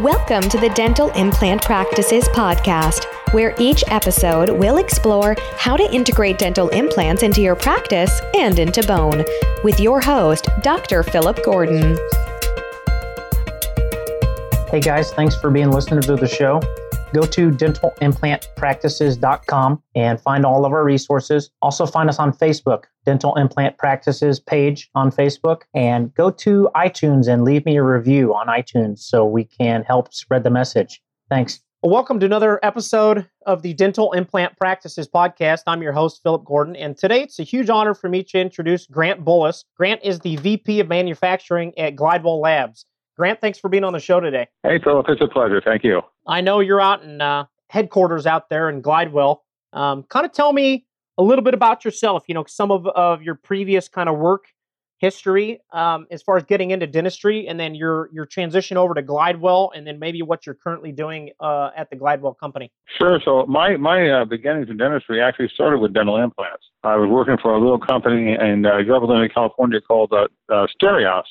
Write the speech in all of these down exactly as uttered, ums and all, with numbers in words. Welcome to the Dental Implant Practices Podcast, where each episode will explore how to integrate dental implants into your practice and into bone, with your host, Doctor Philip Gordon. Hey guys, thanks for being listeners to the show. Go to dental implant practices dot com and find all of our resources. Also find us on Facebook, Dental Implant Practices page on Facebook, and go to iTunes and leave me a review on iTunes so we can help spread the message. Thanks. Welcome to another episode of the Dental Implant Practices Podcast. I'm your host, Philip Gordon, and today it's a huge honor for me to introduce Grant Bullis. Grant is the V P of Manufacturing at Glidewell Labs. Grant, thanks for being on the show today. Hey, Philip. It's a pleasure. Thank you. I know you're out in uh, headquarters out there in Glidewell. Um, kind of tell me a little bit about yourself, you know, some of, of your previous kind of work history um, as far as getting into dentistry, and then your your transition over to Glidewell, and then maybe what you're currently doing uh, at the Glidewell company. Sure. So my, my uh, beginnings in dentistry actually started with dental implants. I was working for a little company in uh, Southern California called uh, uh, Steri-Oss,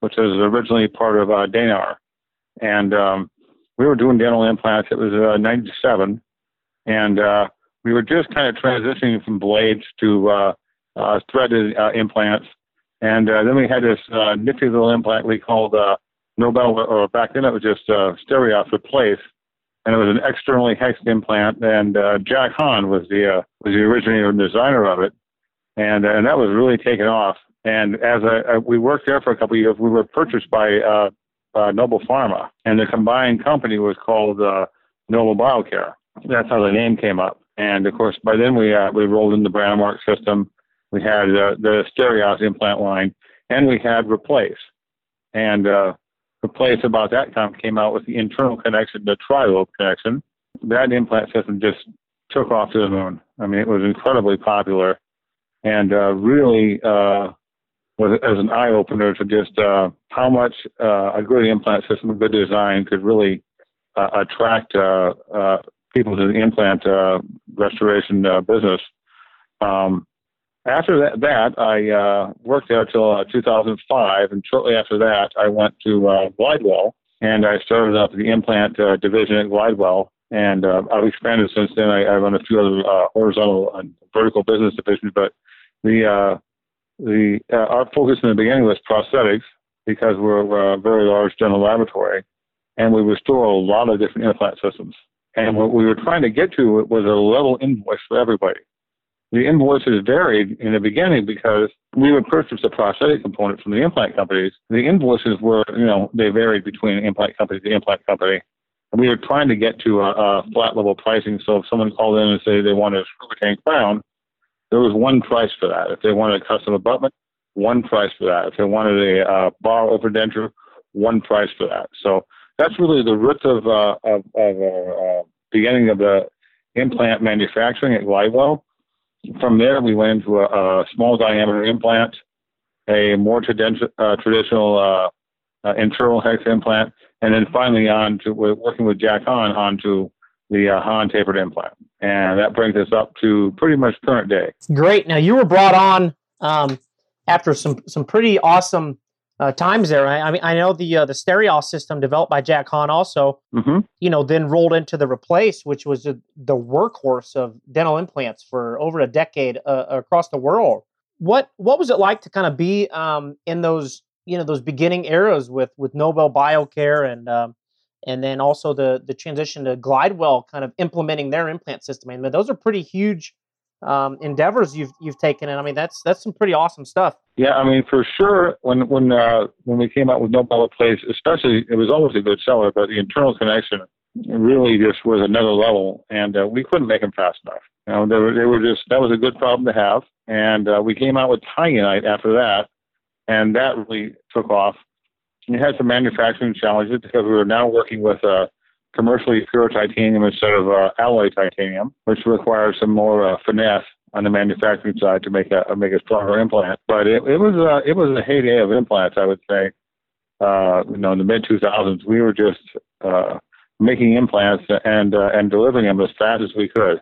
which was originally part of uh, Danaher. And um, we were doing dental implants. It was uh, ninety-seven. And uh, we were just kind of transitioning from blades to uh, uh, threaded uh, implants. And uh, then we had this uh, nifty little implant we called uh, Nobel, or back then it was just uh, Steri-Oss Replace. And it was an externally hexed implant. And uh, Jack Hahn was the, uh, was the originator and designer of it. And, and that was really taken off. And as a, a, we worked there for a couple of years, we were purchased by uh, uh, Nobel Pharma, and the combined company was called uh, Nobel Biocare. That's how the name came up. And of course, by then we uh, we rolled in the Brånemark system. We had uh, the Steri-Oss implant line, and we had Replace. And uh, Replace about that time came out with the internal connection, the tri-lobe connection. That implant system just took off to the moon. I mean, it was incredibly popular, and uh, really. Uh, Was as an eye opener to just uh, how much uh, a good implant system, a good design, could really uh, attract uh, uh, people to the implant uh, restoration uh, business. Um, after that, that I uh, worked there till uh, two thousand five, and shortly after that, I went to uh, Glidewell, and I started up the implant uh, division at Glidewell, and uh, I've expanded since then. I, I run a few other uh, horizontal and vertical business divisions, but the uh, The uh, our focus in the beginning was prosthetics, because we're a very large dental laboratory, and we restore a lot of different implant systems. And what we were trying to get to was a level invoice for everybody. The invoices varied in the beginning because we would purchase the prosthetic component from the implant companies. The invoices were, you know, they varied between implant company to implant company. And we were trying to get to a, a flat level pricing. So if someone called in and said they wanted a screw retained crown, there was one price for that. If they wanted a custom abutment, one price for that. If they wanted a uh, bar overdenture, one price for that. So that's really the root of uh, of, of our uh, beginning of the implant manufacturing at Glidewell. From there, we went into a, a small diameter implant, a more trad- uh, traditional uh, uh, internal hex implant, and then finally on to working with Jack Hahn onto the uh, Hahn tapered implant. And that brings us up to pretty much current day. Great. Now, you were brought on um, after some some pretty awesome uh, times there. I, I mean, I know the uh, the Steri-Oss system developed by Jack Hahn also, mm-hmm. you know, then rolled into the Replace, which was a, the workhorse of dental implants for over a decade uh, across the world. What what was it like to kind of be um, in those, you know, those beginning eras with, with Nobel Biocare and um, and then also the the transition to Glidewell, kind of implementing their implant system? I mean, those are pretty huge um, endeavors you've you've taken, and I mean that's that's some pretty awesome stuff. Yeah, I mean for sure. When when uh, when we came out with Nobel Replace, especially, it was always a good seller, but the internal connection really just was another level, and uh, we couldn't make them fast enough. You know, they were they were just that was a good problem to have, and uh, we came out with TiUnite after that, and that really took off. We had some manufacturing challenges because we were now working with uh, commercially pure titanium instead of uh, alloy titanium, which requires some more uh, finesse on the manufacturing side to make a make a stronger implant. But it, it was uh, it was a heyday of implants, I would say. Uh, you know, in the mid two thousands, we were just uh, making implants and uh, and delivering them as fast as we could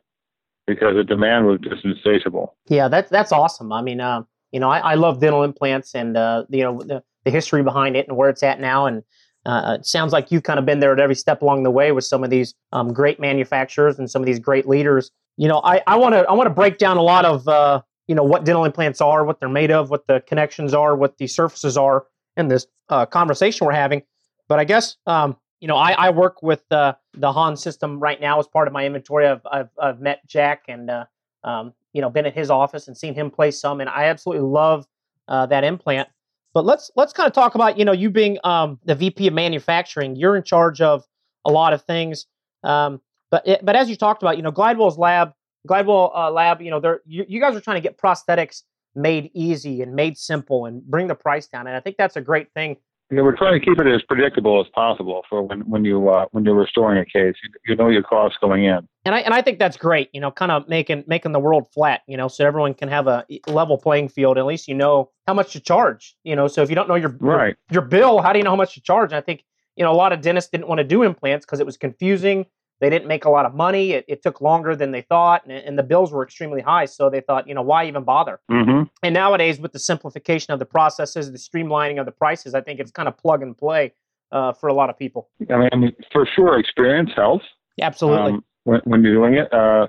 because the demand was just insatiable. Yeah, that's that's awesome. I mean, uh, you know, I, I love dental implants, and uh, you know. The, The history behind it and where it's at now, and Uh, it sounds like you've kind of been there at every step along the way with some of these um, great manufacturers and some of these great leaders. You know, I I want to I want to break down a lot of uh, you know, what dental implants are, what they're made of, what the connections are, what the surfaces are in this uh, conversation we're having. But I guess um, you know, I I work with uh, the Hahn system right now as part of my inventory. I've I've, I've met Jack and uh, um, you know, been at his office and seen him play some, and I absolutely love uh, that implant. But let's let's kind of talk about, you know, you being um, the V P of manufacturing. You're in charge of a lot of things. Um, but it, but as you talked about, you know, Glidewell's lab, Glidewell uh, lab, you know, they're you, you guys are trying to get prosthetics made easy and made simple and bring the price down. And I think that's a great thing. Yeah, we're trying to keep it as predictable as possible for when when you uh, when you're restoring a case, you know your costs going in. And I and I think that's great. You know, kind of making making the world flat. You know, so everyone can have a level playing field. At least you know how much to charge. You know, so if you don't know your right. your, your bill, how do you know how much to charge? And I think, you know, a lot of dentists didn't want to do implants because it was confusing. They didn't make a lot of money. It, it took longer than they thought, and, and the bills were extremely high. So they thought, you know, why even bother? Mm-hmm. And nowadays, with the simplification of the processes, the streamlining of the prices, I think it's kind of plug and play uh, for a lot of people. I mean, for sure, experience helps. Absolutely. Um, when, when you're doing it, uh,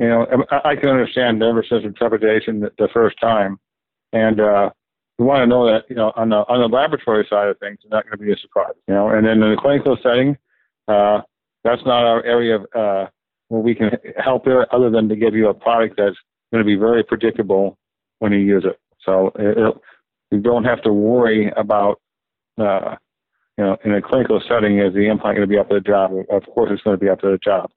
you know, I, I can understand nervous system trepidation the, the first time, and uh, you want to know that, you know, on the on the laboratory side of things, it's not going to be a surprise, you know. And then in the clinical setting, uh, that's not our area of uh, where we can help there, other than to give you a product that's going to be very predictable when you use it. So it, you don't have to worry about, uh, you know, in a clinical setting, is the implant going to be up to the job? Of course, it's going to be up to the job.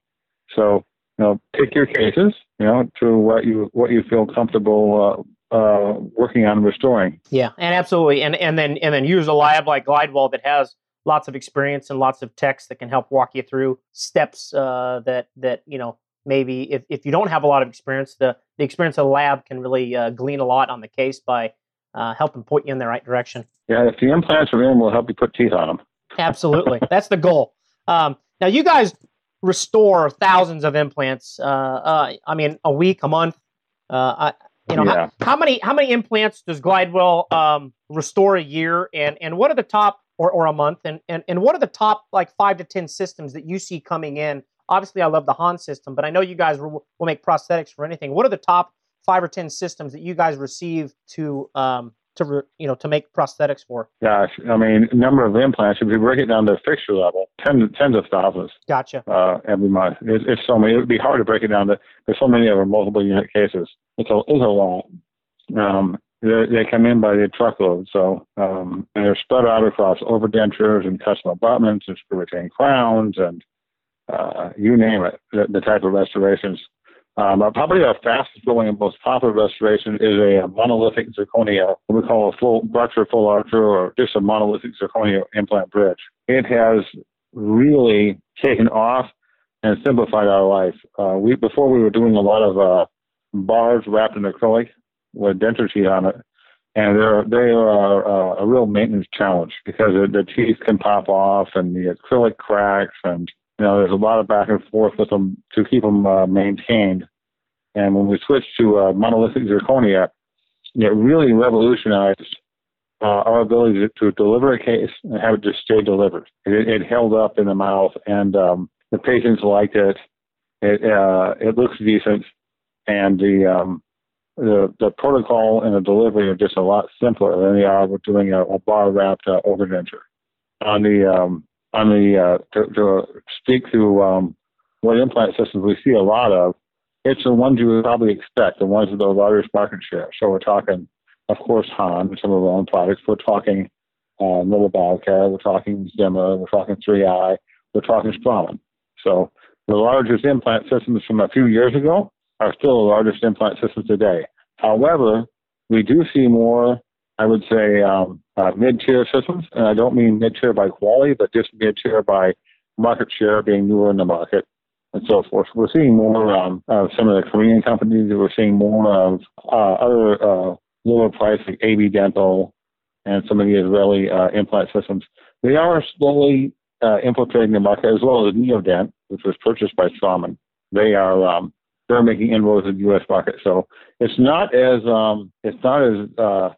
So, you know, pick your cases, you know, to what you what you feel comfortable uh, uh, working on restoring. Yeah, and absolutely, and and then and then use a lab like Glidewell that has lots of experience and lots of techs that can help walk you through steps uh, that, that, you know, maybe if, if you don't have a lot of experience, the, the experience of the lab can really uh, glean a lot on the case by uh, helping point you in the right direction. Yeah, if the implants are in, we'll help you put teeth on them. Absolutely. That's the goal. Um, now, you guys restore thousands of implants, uh, uh, I mean, a week, a month. Uh, I, you know, yeah. how, how many how many implants does Glidewell um, restore a year, and, and what are the top, Or, or a month, and, and and what are the top like five to ten systems that you see coming in? Obviously, I love the Hahn system, but I know you guys will, will make prosthetics for anything. What are the top five or ten systems that you guys receive to um to re, you know to make prosthetics for? Gosh, I mean, number of implants. If we break it down to a fixture level, tens tens of thousands. Gotcha. Uh, every month, it, it's so many. It would be hard to break it down to. There's so many of our multiple unit cases. It's a it's a lot. Um, They, they come in by the truckload, so um, and they're spread out across overdentures and custom abutments and screw retained crowns and uh, you name it, the, the type of restorations. Um, probably our fastest growing and most popular restoration is a, a monolithic zirconia, what we call a full Bruxer full archer, or just a monolithic zirconia implant bridge. It has really taken off and simplified our life. Uh, we before we were doing a lot of uh, bars wrapped in acrylic with denture sheet on it, and they're they are uh, a real maintenance challenge because the teeth can pop off and the acrylic cracks, and you know there's a lot of back and forth with them to keep them uh, maintained. And when we switched to uh, monolithic zirconia, it really revolutionized uh, our ability to, to deliver a case and have it just stay delivered. It, it held up in the mouth, and um, the patients liked it. It uh, it looks decent, and the um, The, the protocol and the delivery are just a lot simpler than they are with doing a, a bar wrapped uh, overdenture. On the um, on the uh, to, to speak to um, what implant systems we see a lot of, it's the ones you would probably expect, the ones with the largest market share. So we're talking, of course, Hahn and some of our own products. We're talking uh, Noble Biocare. We're talking Zimmer. We're talking three I. We're talking Straumann. So the largest implant systems from a few years ago are still the largest implant systems today. However, we do see more, I would say, um, uh, mid-tier systems, and I don't mean mid-tier by quality, but just mid-tier by market share, being newer in the market, and so forth. We're seeing more um, of some of the Korean companies. We're seeing more of uh, other uh, lower price, like A B Dental, and some of the Israeli uh, implant systems. They are slowly uh, infiltrating the market, as well as Neodent, which was purchased by Straumann. They are... Um, They're making inroads in the U S market, so it's not as um, it's not as uh,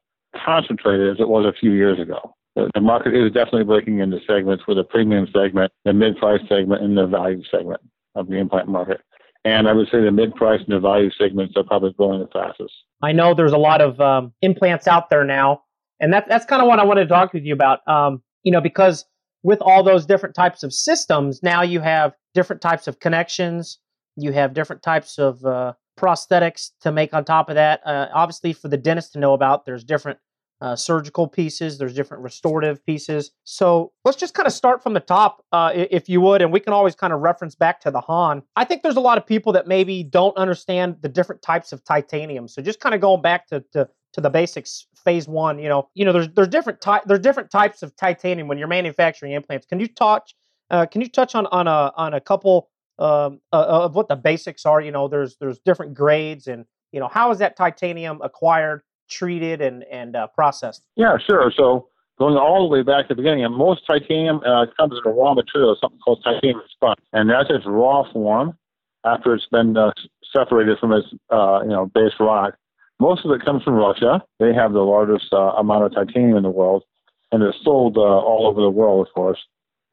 concentrated as it was a few years ago. The, the market is definitely breaking into segments with the premium segment, the mid-price segment, and the value segment of the implant market. And I would say the mid-price and the value segments are probably growing the fastest. I know there's a lot of um, implants out there now, and that, that's kind of what I wanted to talk with you about, um, you know, because with all those different types of systems, now you have different types of connections, you have different types of uh, prosthetics to make on top of that. Uh, obviously, for the dentist to know about, there's different uh, surgical pieces, there's different restorative pieces. So let's just kind of start from the top, uh, if you would, and we can always kind of reference back to the Hahn. I think there's a lot of people that maybe don't understand the different types of titanium. So just kind of going back to, to, to the basics, phase one, you know, you know, there's there's different ty- there's different types of titanium when you're manufacturing implants. Can you touch, uh, can you touch on on a on a couple um, uh, of what the basics are? You know, there's there's different grades, and you know, how is that titanium acquired, treated, and and uh, processed? Yeah, sure. So going all the way back to the beginning, and most titanium uh, comes in a raw material, something called titanium sponge, and that's its raw form after it's been uh, separated from its uh, you know base rock. Most of it comes from Russia. They have the largest uh, amount of titanium in the world, and it's sold uh, all over the world, of course.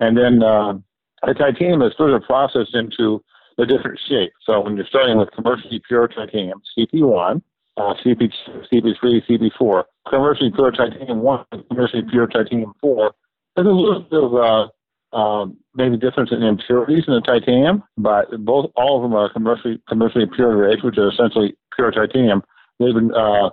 And then uh, the titanium is further processed into the different shapes. So when you're starting with commercially pure titanium, C P one, uh, C P two, C P three, C P four, commercially pure titanium one, commercially pure titanium four, there's a little bit of uh, um, maybe difference in impurities in the titanium, but both all of them are commercially commercially pure grades, which are essentially pure titanium. They've been uh,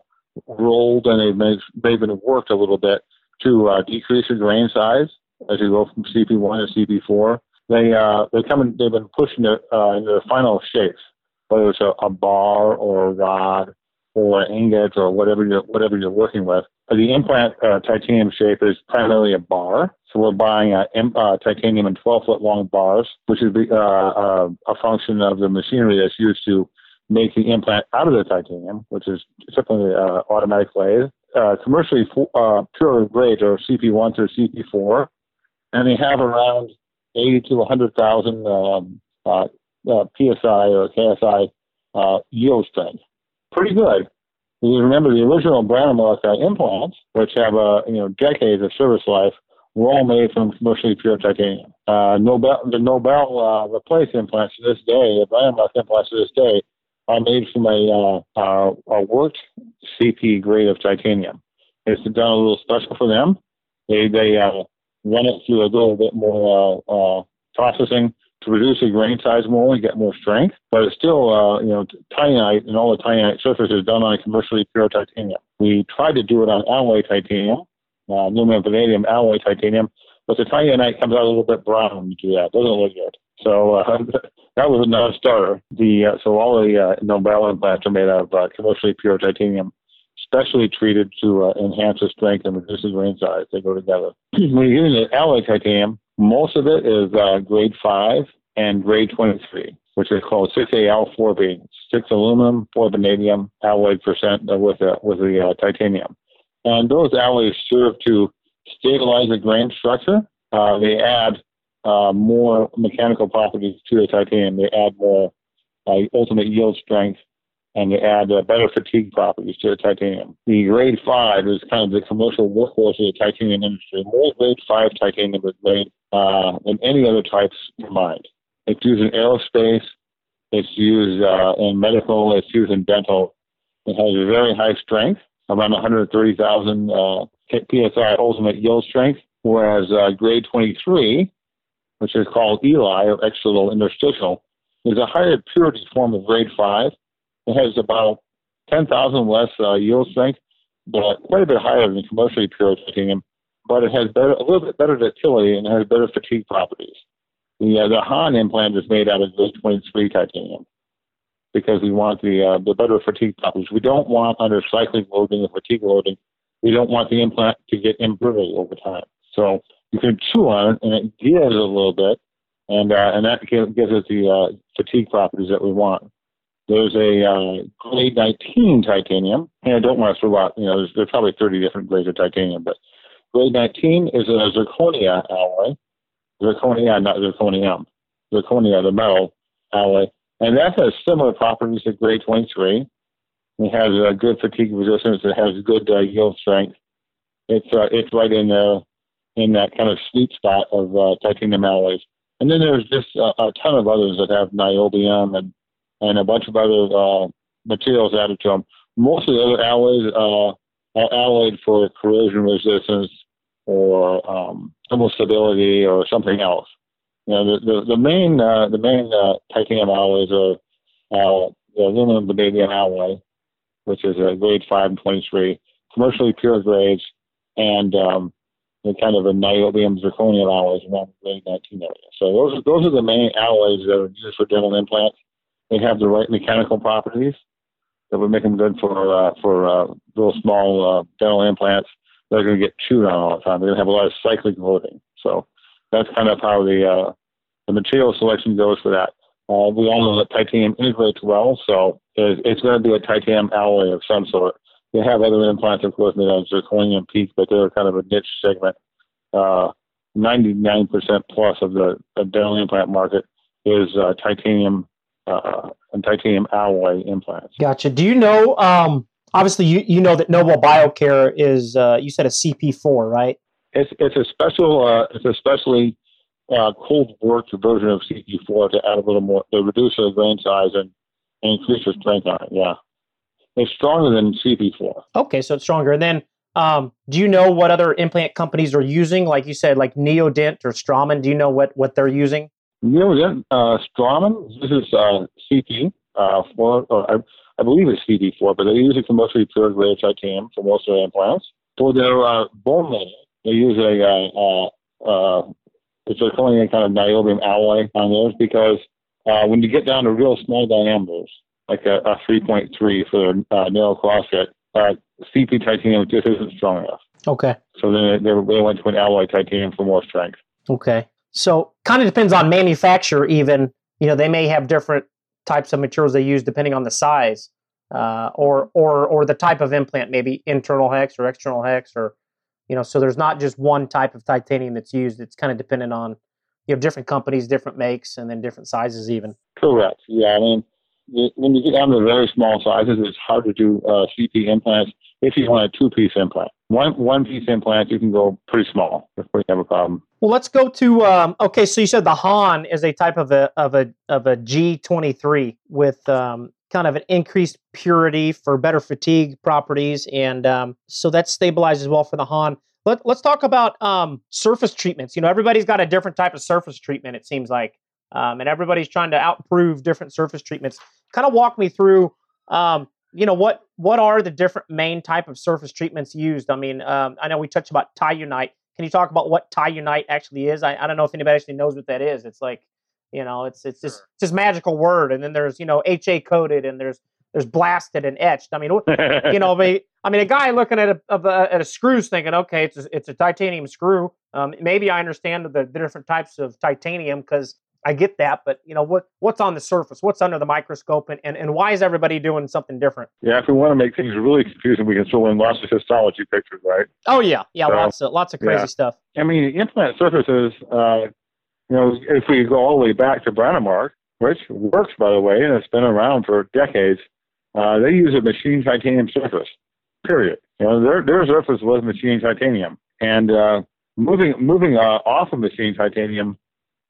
rolled and they've, made, they've been worked a little bit to uh, decrease the grain size as you go from C P one to C P four. They uh, they come in, they've been pushing it uh, into the final shapes, whether it's a, a bar or a rod or an ingot or whatever you're whatever you're working with. But the implant uh, titanium shape is primarily a bar, so we're buying uh, imp, uh, titanium in twelve foot long bars, which is uh, uh, a function of the machinery that's used to make the implant out of the titanium, which is typically uh, automatic lathe. Uh, commercially for, uh, pure grades are C P one through C P four, and they have around eighty to one hundred thousand um, uh, uh, P S I or K S I uh, yield strength. Pretty good. You remember the original Brånemark uh, implants, which have uh, you know decades of service life, were all made from commercially pure titanium. Uh, Nobel, the Nobel uh, Replace implants to this day, the Brånemark implants to this day, are made from a, uh, a, a worked C P grade of titanium. It's done a little special for them. They they uh, run it through a little bit more uh, uh, processing to reduce the grain size more and get more strength. But it's still, uh, you know, TiUnite and all the TiUnite surface is done on a commercially pure titanium. We tried to do it on alloy titanium, uh, aluminum vanadium alloy titanium, but the TiUnite comes out a little bit brown when you do that. It doesn't look good. So uh, that was a non-starter. The uh, so all the uh, Nobel implants are made out of uh, commercially pure titanium, specially treated to uh, enhance the strength and reduce the grain size. They go together. When you're using the alloy titanium, most of it is uh, grade five and grade twenty-three, which is called six A L four B, six aluminum, four vanadium, alloyed percent with the with the uh, titanium, and those alloys serve to stabilize the grain structure. Uh, they add Uh, more mechanical properties to the titanium. They add more uh, ultimate yield strength, and they add uh, better fatigue properties to the titanium. The grade five is kind of the commercial workhorse of the titanium industry. More grade five titanium is made uh, than any other types combined. It's used in aerospace. It's used uh, in medical. It's used in dental. It has a very high strength, around one hundred thirty thousand uh, P S I ultimate yield strength, whereas uh, grade twenty-three, which is called E L I, or extra low interstitial, is a higher purity form of grade five. It has about ten thousand less uh, yield strength, but quite a bit higher than commercially pure titanium, but it has better, a little bit better ductility and has better fatigue properties. The, uh, the Hahn implant is made out of grade twenty-three titanium because we want the, uh, the better fatigue properties. We don't want under cyclic loading or fatigue loading, we don't want the implant to get imbrittled over time. So you can chew on it, and it gives a little bit, and uh, and that gives us the uh, fatigue properties that we want. There's a uh, grade nineteen titanium, and I don't want to throw out, you know, there's, there's probably thirty different grades of titanium, but grade nineteen is a zirconia alloy, zirconia, not zirconium, zirconia, the metal alloy, and that has similar properties to grade twenty-three. It has a good fatigue resistance. It has good uh, yield strength. It's uh, it's right in there. in that kind of sweet spot of uh, titanium alloys. And then there's just a, a ton of others that have niobium and, and a bunch of other uh, materials added to them. Most of the other alloys uh, are alloyed for corrosion resistance or um, thermal stability or something else. You know, the, the, the main uh, the main uh, titanium alloys are uh, the aluminum vanadium alloy, which is a grade five and twenty-three, commercially pure grades, and um, the kind of a niobium zirconium alloys around the grade nineteen area. So those are, those are the main alloys that are used for dental implants. They have the right mechanical properties that would make them good for uh, for uh, little small uh, dental implants. They're going to get chewed on all the time. They're going to have a lot of cyclic loading. So that's kind of how the uh, the material selection goes for that. Uh, we all know that titanium integrates well, so it's, it's going to be a titanium alloy of some sort. They have other implants, of course, made on zirconium PEEK, but they're kind of a niche segment. Uh, ninety-nine percent plus of the of dental implant market is uh, titanium uh, and titanium alloy implants. Gotcha. Do you know, um, obviously, you, you know that Nobel Biocare is, uh, you said a C P four, right? It's it's a special, uh, it's especially uh, cold worked version of C P four to add a little more, to reduce the grain size and, and increase the strength on it, yeah. It's stronger than C P four. Okay, so it's stronger. And then, um, do you know what other implant companies are using? Like you said, like Neodent or Straumann. Do you know what, what they're using? Neodent, uh, Straumann. This is uh, C P uh, four, or I, I believe it's C P four, but they use it for mostly pure grade titanium for most of their implants. For their uh, bone layer, they use a uh, uh, uh, it's a kind of niobium alloy on those because uh, when you get down to real small diameters, like a, a three point three for the uh, narrow crosscut, uh, C P titanium just isn't strong enough. Okay. So then they, they went to an alloy titanium for more strength. Okay. So kind of depends on manufacturer even. You know, they may have different types of materials they use depending on the size uh, or, or, or the type of implant, maybe internal hex or external hex or, you know, so there's not just one type of titanium that's used. It's kind of dependent on, you have different companies, different makes, and then different sizes even. Correct. Yeah, I mean, when you get down to very small sizes, it's hard to do uh, C P implants if you want a two-piece implant. One one-piece implant, you can go pretty small before you have a problem. Well, let's go to um, okay. So you said the Hahn is a type of a of a of a G twenty-three with um, kind of an increased purity for better fatigue properties, and um, so that stabilizes well for the Hahn. Let, let's talk about um, surface treatments. You know, everybody's got a different type of surface treatment. It seems like. Um, and everybody's trying to outprove different surface treatments. Kind of walk me through, um, you know, what what are the different main type of surface treatments used? I mean, um, I know we touched about TiUnite. Can you talk about what TiUnite actually is? I, I don't know if anybody actually knows what that is. It's like, you know, it's it's just it's this magical word. And then there's, you know, H A coated and there's there's blasted and etched. I mean, you know, they, I mean, a guy looking at a, of a at a screws thinking, okay, it's a, it's a titanium screw. Um, maybe I understand the, the different types of titanium because I get that, but you know what? What's on the surface? What's under the microscope? And, and, and why is everybody doing something different? Yeah, if we want to make things really confusing, we can throw in lots of histology pictures, right? Oh yeah, yeah, so, lots of lots of crazy yeah. stuff. I mean, implant surfaces. Uh, you know, if we go all the way back to Brånemark, which works by the way, and it's been around for decades, uh, they use a machined titanium surface. Period. You know, their their surface was machined titanium, and uh, moving moving uh, off of machined titanium.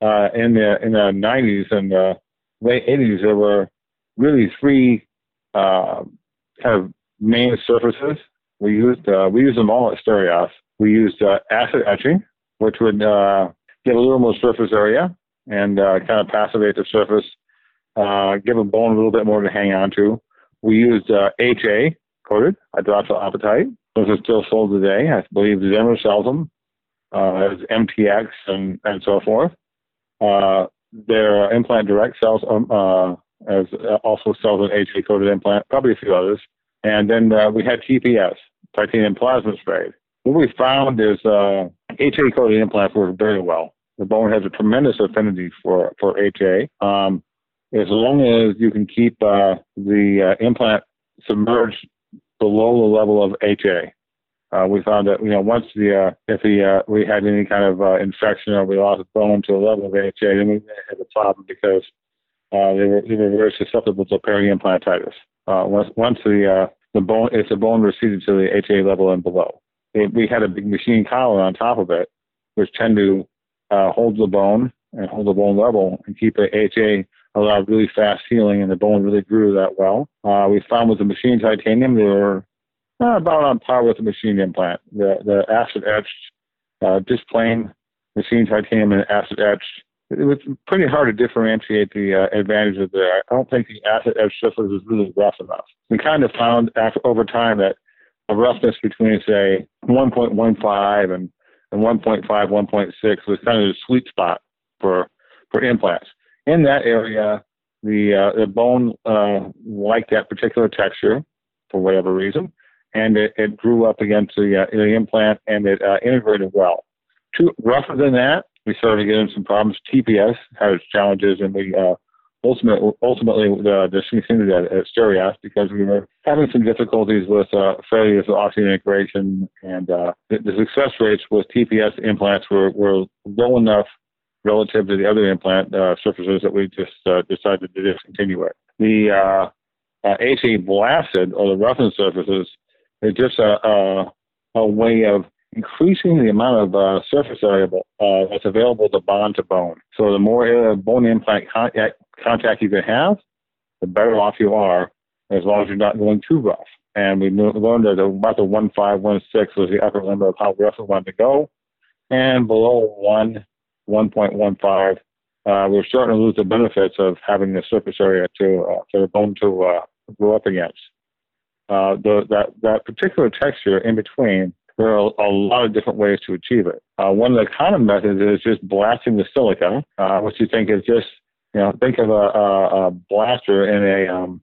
Uh, in the in the nineties and the late eighties, there were really three uh, kind of main surfaces we used. Uh, we used them all at Steri-Oss. We used uh, acid etching, which would uh, give a little more surface area and uh, kind of passivate the surface, uh, give a bone a little bit more to hang on to. We used uh, H A coated hydroxyapatite. Those are still sold today. I believe Zimmer sells them uh, as M T X and, and so forth. Uh, their implant direct sells, um, uh, as uh, also sells an H A coated implant, probably a few others. And then uh, we had T P S, titanium plasma spray. What we found is uh, H A coated implants work very well. The bone has a tremendous affinity for for H A. Um, as long as you can keep uh, the uh, implant submerged below the level of H A. Uh, we found that, you know, once the, uh, if the, uh, we had any kind of uh, infection or we lost a bone to a level of H A, then we had a problem because uh, they, were, they were very susceptible to peri-implantitis. Uh, once once the, uh, the bone, if the bone receded to the H A level and below. It, we had a big machine collar on top of it which tend to uh, hold the bone and hold the bone level and keep the H A allowed really fast healing, and the bone really grew that well. Uh, we found with the machine titanium, they were uh, about on par with the machine implant. The, the acid-etched, uh, just plain machine titanium and acid-etched, it was pretty hard to differentiate the uh, advantages there. I don't think the acid-etched surface was really rough enough. We kind of found after, over time that a roughness between, say, one point one five and, and one point five, one point six was kind of the sweet spot for, for implants. In that area, the, uh, the bone uh, liked that particular texture for whatever reason, and it, it grew up against the, uh, the implant, and it uh, integrated well. Too rougher than that, we started getting some problems. T P S had its challenges, and we uh, ultimately ultimately uh, discontinued that at Steri-Oss because we were having some difficulties with uh, failures of osseointegration, and uh, the, the success rates with T P S implants were, were low enough relative to the other implant uh, surfaces that we just uh, decided to discontinue it. The uh, uh, H A blasted, or the roughened surfaces, is just a, a, a way of increasing the amount of uh, surface area uh, that's available to bond to bone. So the more area of bone implant contact, contact you can have, the better off you are, as long as you're not going too rough. And we learned that about the one five, one six was the upper limit of how rough we wanted to go, and below one. one point one five, uh, we're starting to lose the benefits of having the surface area to uh, for the bone to uh, grow up against. Uh, the, that, that particular texture in between, there are a lot of different ways to achieve it. Uh, one of the common methods is just blasting the silica, uh, which you think is just, you know, think of a, a, a blaster in a, um,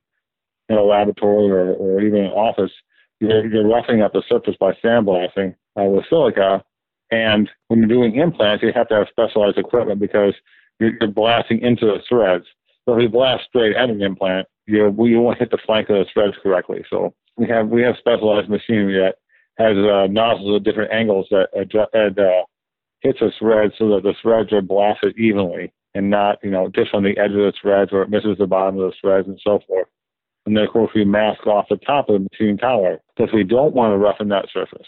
in a laboratory or, or even an office. You're, you're roughing up the surface by sandblasting uh, with silica. And when you're doing implants, you have to have specialized equipment because you're, you're blasting into the threads. So if you blast straight at an implant, you you won't hit the flank of the threads correctly. So we have we have specialized machinery that has uh, nozzles at different angles that adjust, uh, hits the threads so that the threads are blasted evenly and not, you know, just on the edge of the threads or it misses the bottom of the threads and so forth. And then of course we mask off the top of the machine tower because we don't want to roughen that surface.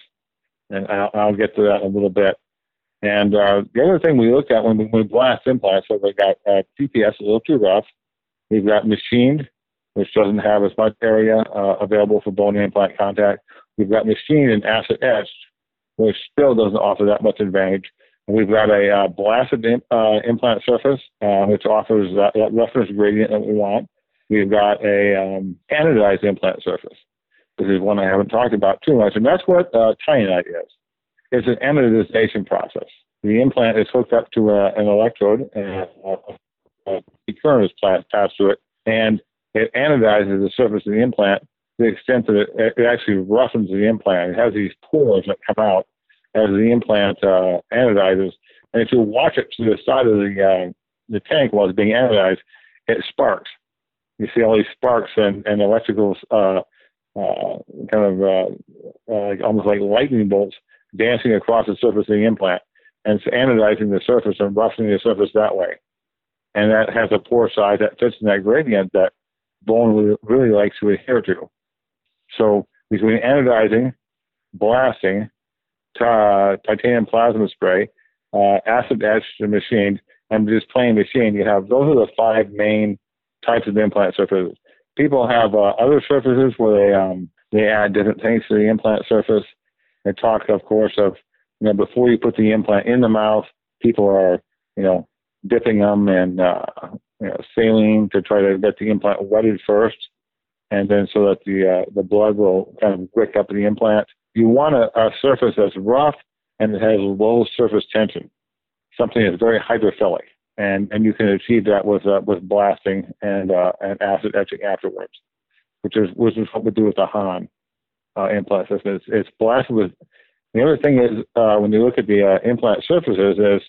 And I'll, I'll get to that in a little bit. And uh, the other thing we looked at when we, when we blast implants, so we've got uh, T P S a little too rough. We've got machined, which doesn't have as much area uh, available for bone implant contact. We've got machined and acid etched, which still doesn't offer that much advantage. And we've got a uh, blasted in, uh, implant surface, uh, which offers that, that roughness gradient that we want. We've got a um, anodized implant surface. This is one I haven't talked about too much, and that's what uh, TiUnite is. It's an anodization process. The implant is hooked up to a, an electrode, and a, a current is passed through it, and it anodizes the surface of the implant to the extent that it, it actually roughens the implant. It has these pores that come out as the implant uh, anodizes, and if you watch it through the side of the, uh, the tank while it's being anodized, it sparks. You see all these sparks and, and electrical uh Uh, kind of uh, uh, almost like lightning bolts dancing across the surface of the implant, and it's anodizing the surface and roughening the surface that way. And that has a pore size that fits in that gradient that bone really likes to adhere to. So between anodizing, blasting, uh, titanium plasma spray, uh, acid etched and machined, and just plain machined, you have those are the five main types of implant surfaces. People have uh, other surfaces where they um, they add different things to the implant surface. They talk, of course, of, you know, before you put the implant in the mouth, people are, you know, dipping them in uh, you know, saline to try to get the implant wetted first, and then so that the uh, the blood will kind of wick up the implant. You want a, a surface that's rough and it has low surface tension, something that's very hydrophilic. And, and you can achieve that with uh, with blasting and uh, and acid etching afterwards, which is which is what we do with the Hahn uh, implant system. It's, it's blasted with. The other thing is uh, when you look at the uh, implant surfaces is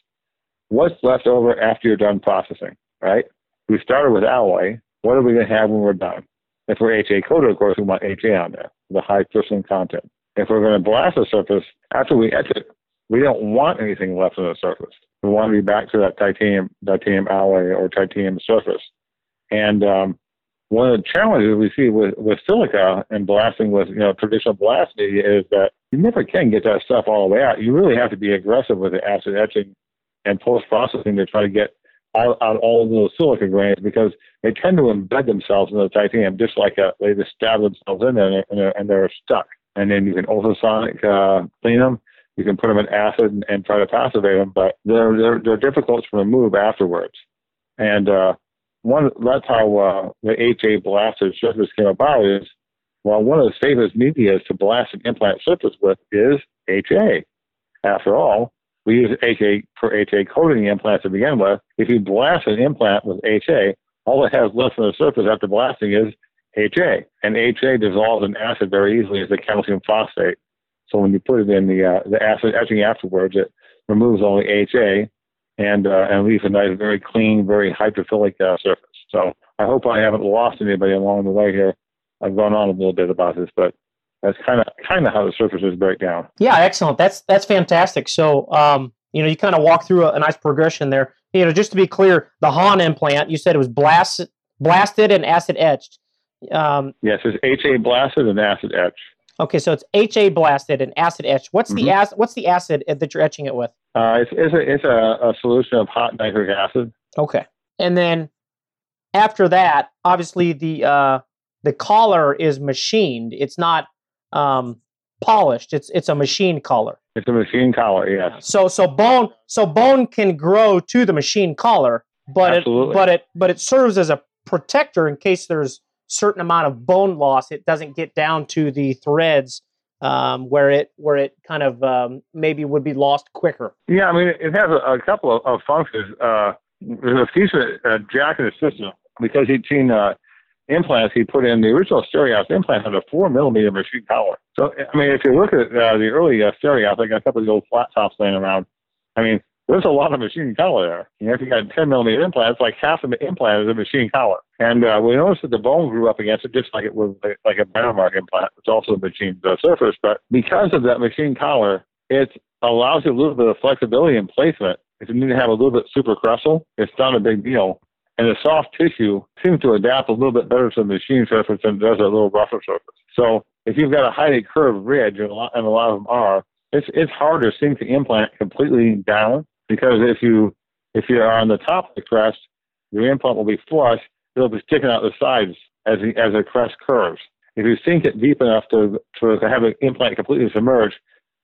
what's left over after you're done processing. Right? We started with alloy. What are we going to have when we're done? If we're H A coated, of course, we want H A on there, the high crystalline content. If we're going to blast the surface after we etch it, we don't want anything left on the surface. We want to be back to that titanium, titanium alloy or titanium surface. And um, one of the challenges we see with, with silica and blasting with, you know, traditional blast media is that you never can get that stuff all the way out. You really have to be aggressive with the acid etching and post-processing to try to get out, out all of those silica grains, because they tend to embed themselves in the titanium, just like a, they just stab themselves in there, and they're, and they're stuck. And then you can ultrasonic uh, clean them. You can put them in acid and, and try to passivate them, but they're, they're, they're difficult to remove afterwards. And uh, one that's how uh, the H A blasted surface came about is, well, one of the safest media to blast an implant surface with is H A. After all, we use H A for H A coating the implant to begin with. If you blast an implant with H A, all it has left on the surface after blasting is H A. And H A dissolves in acid very easily as a calcium phosphate. So when you put it in the uh, the acid etching afterwards, it removes all the H A and uh, and leaves a nice, very clean, very hydrophilic uh, surface. So I hope I haven't lost anybody along the way here. I've gone on a little bit about this, but that's kind of kind of how the surfaces break down. Yeah, excellent. That's that's fantastic. So um, you know, you kind of walk through a, a nice progression there. You know, just to be clear, the Hahn implant, you said it was blasted, blasted and acid etched. Um, yes, it's H A blasted and acid etched. Okay, so it's H A blasted and acid etched. What's mm-hmm. the acid? What's the acid that you're etching it with? Uh, it's it's, a, it's a, a solution of hot nitric acid. Okay, and then after that, obviously the uh, the collar is machined. It's not um, polished. It's it's a machine collar. It's a machine collar, yes. So so bone so bone can grow to the machine collar, but Absolutely. it but it but it serves as a protector in case there's certain amount of bone loss. It doesn't get down to the threads um, where it where it kind of um, maybe would be lost quicker. Yeah, I mean it has a, a couple of, of functions. Uh, there's a feature that uh, Jack in the system, because he'd seen uh, implants he put in. The original Steri-Oss implant had a four millimeter machine collar. So I mean, if you look at uh, the early uh, Steri-Oss, I got a couple of the old flat tops laying around. I mean, there's a lot of machine collar there. You know, if you got a ten millimeter implant, it's like half of the implant is a machine collar. And uh, we noticed that the bone grew up against it, just like it was like, like a Brånemark implant. It's also a machine uh, surface. But because of that machine collar, it allows you a little bit of flexibility in placement. If you need to have a little bit supercrussal, it's not a big deal. And the soft tissue seems to adapt a little bit better to the machine surface than it does a little rougher surface. So if you've got a highly curved ridge, and a lot, and a lot of them are, it's it's harder to sink the implant completely down. Because if you if you're on the top of the crest, your implant will be flush. It'll be sticking out the sides as the, as the crest curves. If you sink it deep enough to to have the implant completely submerged,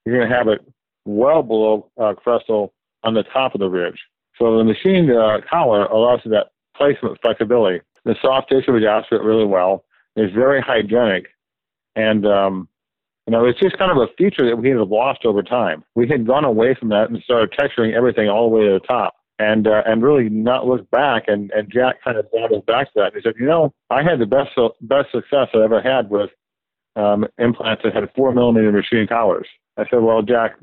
you're going to have it well below uh, crestal on the top of the ridge. So the machined uh, collar allows you that placement flexibility. The soft tissue adjusts it really well. It's very hygienic, and um, you know, it's just kind of a feature that we had lost over time. We had gone away from that and started texturing everything all the way to the top, and uh, and really not looked back. And, and Jack kind of brought us back to that. He said, you know, I had the best best success I ever had with um, implants that had four millimeter machine collars. I said, well, Jack,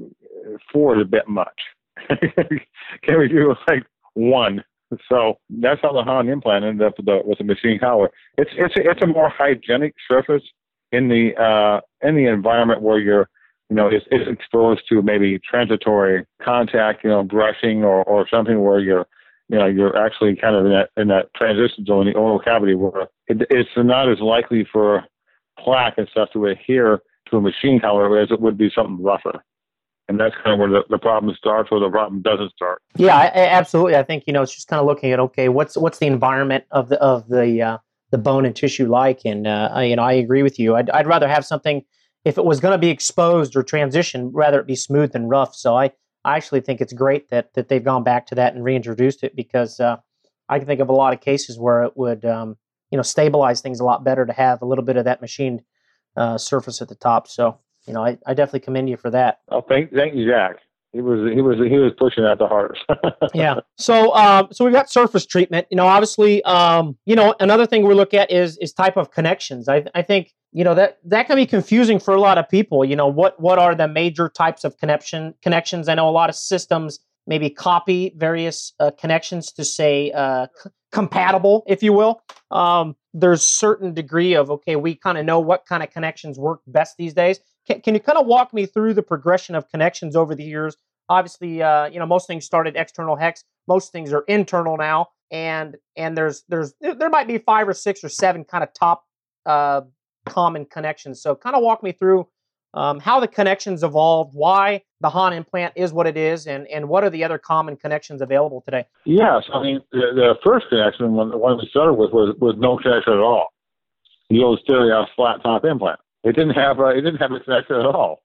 four is a bit much. Can we do like one? So that's how the Hahn implant ended up with, the, with a machine collar. It's it's a, it's a more hygienic surface in the uh, in the environment where you're, you know, it's, it's exposed to maybe transitory contact, you know, brushing or, or something where you're, you know, you're actually kind of in that in that transition zone, the oral cavity, where it, it's not as likely for plaque and stuff to adhere to a machine collar as it would be something rougher. And that's kind of where the, the problem starts, or the problem doesn't start. Yeah, I, absolutely. I think, you know, it's just kind of looking at, okay, what's what's the environment of the of the uh, the bone and tissue like? And uh, I, you know, I agree with you. I'd, I'd rather have something, if it was going to be exposed or transition, rather it be smooth than rough. So I, I actually think it's great that that they've gone back to that and reintroduced it, because uh, I can think of a lot of cases where it would, um, you know, stabilize things a lot better to have a little bit of that machined uh, surface at the top. So. You know, I, I definitely commend you for that. Oh, thank, thank you, Jack. He was he was he was pushing at the hardest. Yeah. So, um, so we've got surface treatment. You know, obviously, um, you know, another thing we look at is is type of connections. I I think you know that that can be confusing for a lot of people. You know, what what are the major types of connection connections? I know a lot of systems maybe copy various uh, connections to say uh, c- compatible, if you will. Um, there's certain degree of okay, we kind of know what kind of connections work best these days. Can, can you kind of walk me through the progression of connections over the years? Obviously, uh, you know, most things started external hex. Most things are internal now, and and there's there's there might be five or six or seven kind of top uh, common connections. So, kind of walk me through um, how the connections evolved, why the Hahn implant is what it is, and, and what are the other common connections available today? Yes, I mean, the, the first connection, one, the one we started with, was, was no connection at all. The old Steri-Oss flat top implant. It didn't have a, it didn't have a connection at all.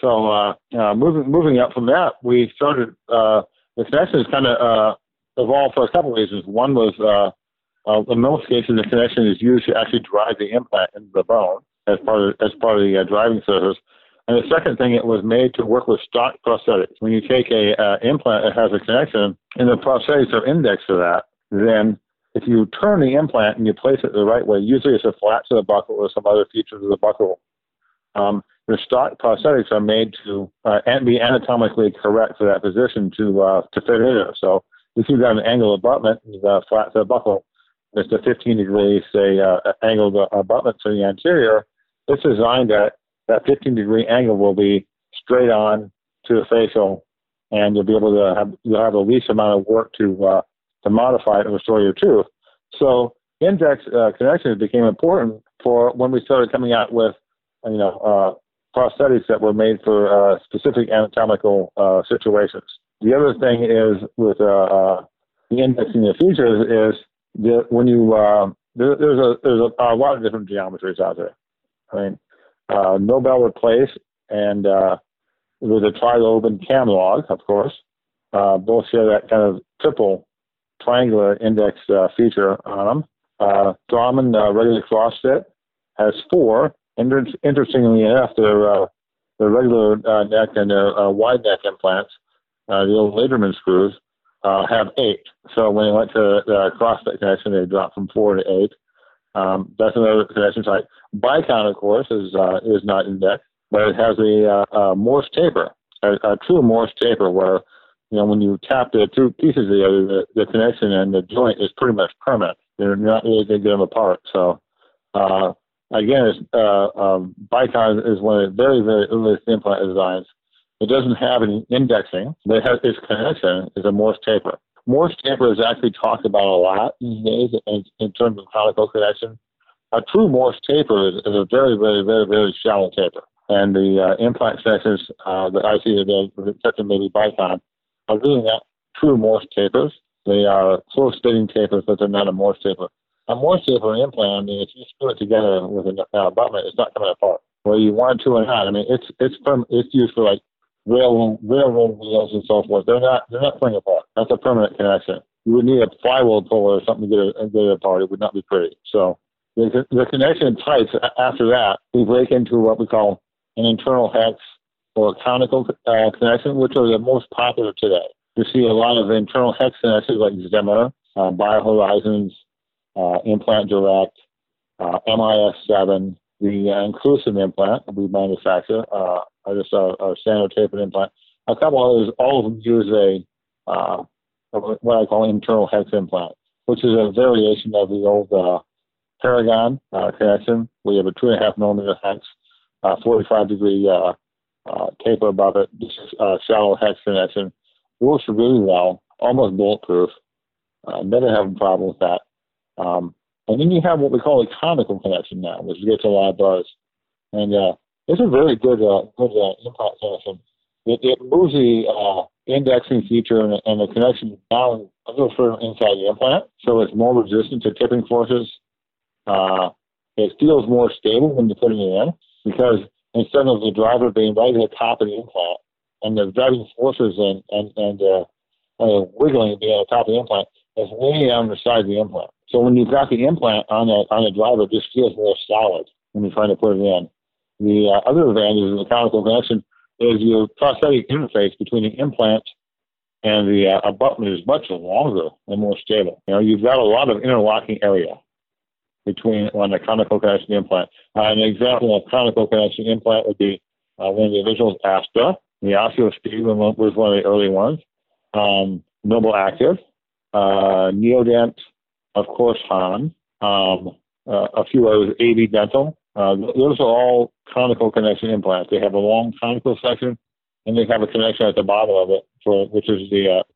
So uh, uh, moving moving up from that, we started, uh, the connections kind of uh, evolved for a couple of reasons. One was, uh, uh, in most cases, the connection is used to actually drive the implant into the bone as part of, as part of the uh, driving surface. And the second thing, it was made to work with stock prosthetics. When you take an uh, implant that has a connection and the prosthetics are indexed to that, then if you turn the implant and you place it the right way, usually it's a flat to the buckle or some other feature to the buckle. Um, the stock prosthetics are made to uh, be anatomically correct for that position to uh, to fit in there. So if you've got an angled abutment, you've got a flat to the buckle. It's a fifteen degree, say, uh, angled abutment to the anterior. It's designed that that fifteen degree angle will be straight on to the facial, and you'll be able to have, you'll have the least amount of work to uh, to modify it and restore your tooth. So index uh, connections became important for when we started coming out with, you know, uh, prosthetics that were made for uh, specific anatomical uh, situations. The other thing is with uh, uh, the indexing of features is that when you, uh, there, there's, a, there's a, a lot of different geometries out there. I mean, uh, Nobel Replace and uh, with a tri-lobe and CamLog, of course, uh, both share that kind of triple triangular index uh, feature on them. Uh, Straumann uh, regular CrossFit has four. Inter interestingly enough, their uh, their regular uh, neck and their uh, wide neck implants, uh, the old Lederman screws, uh, have eight. So when they went to the CrossFit connection, they dropped from four to eight. Um, that's another connection type. Bicon, of course, is uh, is not indexed, but it has a, uh, a Morse taper, a, a true Morse taper, where you know, when you tap the two pieces together, the, the connection and the joint is pretty much permanent. They're not really going to get them apart. So, uh, again, it's, uh, um, Bicon is one of the very, very earliest implant designs. It doesn't have any indexing, but it has, its connection is a Morse taper. Morse taper is actually talked about a lot these days in, in terms of conical connection. A true Morse taper is, is a very, very, very, very shallow taper. And the uh, implant connections uh, that I see today, except for maybe Bicon, are really not true Morse tapers. They are close fitting tapers, but they're not a Morse taper. A Morse taper implant, I mean, if you screw it together with an abutment, it's not coming apart. Whether you want it to or not, I mean, it's it's from it's used for like railroad railroad wheels and so forth. They're not they're not coming apart. That's a permanent connection. You would need a flywheel puller or something to get it, get it apart. It would not be pretty. So the, the connection types after that, we break into what we call an internal hex, or a conical uh, connection, which are the most popular today. You see a lot of internal hex connections like Zimmer, uh, BioHorizons, uh, Implant Direct, uh, M I S seven, the uh, Inclusive implant that we manufacture, uh, just our, our standard tapered implant. A couple others, all of them use a uh, what I call internal hex implant, which is a variation of the old uh, Paragon uh, connection. We have a two and a half millimeter hex, uh, forty-five degree uh, Uh, taper above it. This is a uh, shallow hex connection. Works really well, almost bulletproof. Uh, never having problems with that. Um, and then you have what we call a conical connection now, which gets a lot of buzz. And uh, it's a very good, uh, good uh, implant connection. It, it moves the uh, indexing feature and, and the connection down a little further inside the implant, so it's more resistant to tipping forces. Uh, it feels more stable when you're putting it in, because instead of the driver being right at the top of the implant and the driving forces and and and, uh, and wiggling being on the top of the implant, it's way down the side of the implant. So when you've got the implant on the on the driver, it just feels more solid when you're trying to put it in. The uh, other advantage of the conical connection is your prosthetic interface between the implant and the uh, abutment is much longer and more stable. You know, you've got a lot of interlocking area between on a conical connection implant. Uh, an example of conical connection implant would be uh, one of the originals, ASTRA. The Osteospeed was one of the early ones. Um, Noble Active, uh, Neodent, of course, Hahn, um, uh, a few others, A V Dental. Uh, those are all conical connection implants. They have a long conical section, and they have a connection at the bottom of it, for which is the uh,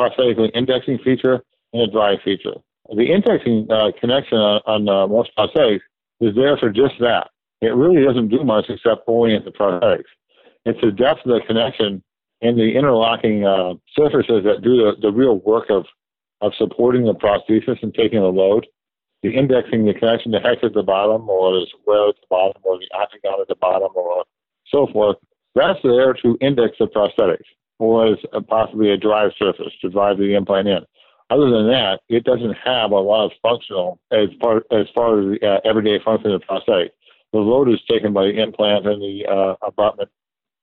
prosthetically indexing feature and a drive feature. The indexing uh, connection on, on uh, most prosthetics is there for just that. it really doesn't do much except orient the prosthetics. It's the depth of the connection and the interlocking uh, surfaces that do the, the real work of, of supporting the prosthesis and taking the load, the indexing, the connection, the hex at the bottom, or the square at the bottom, or the octagon at the bottom, or so forth. That's there to index the prosthetics, or as a, possibly a drive surface to drive the implant in. Other than that, it doesn't have a lot of functional as part as far as the uh, everyday function of the prosthetic. The load is taken by the implant and the uh, abutment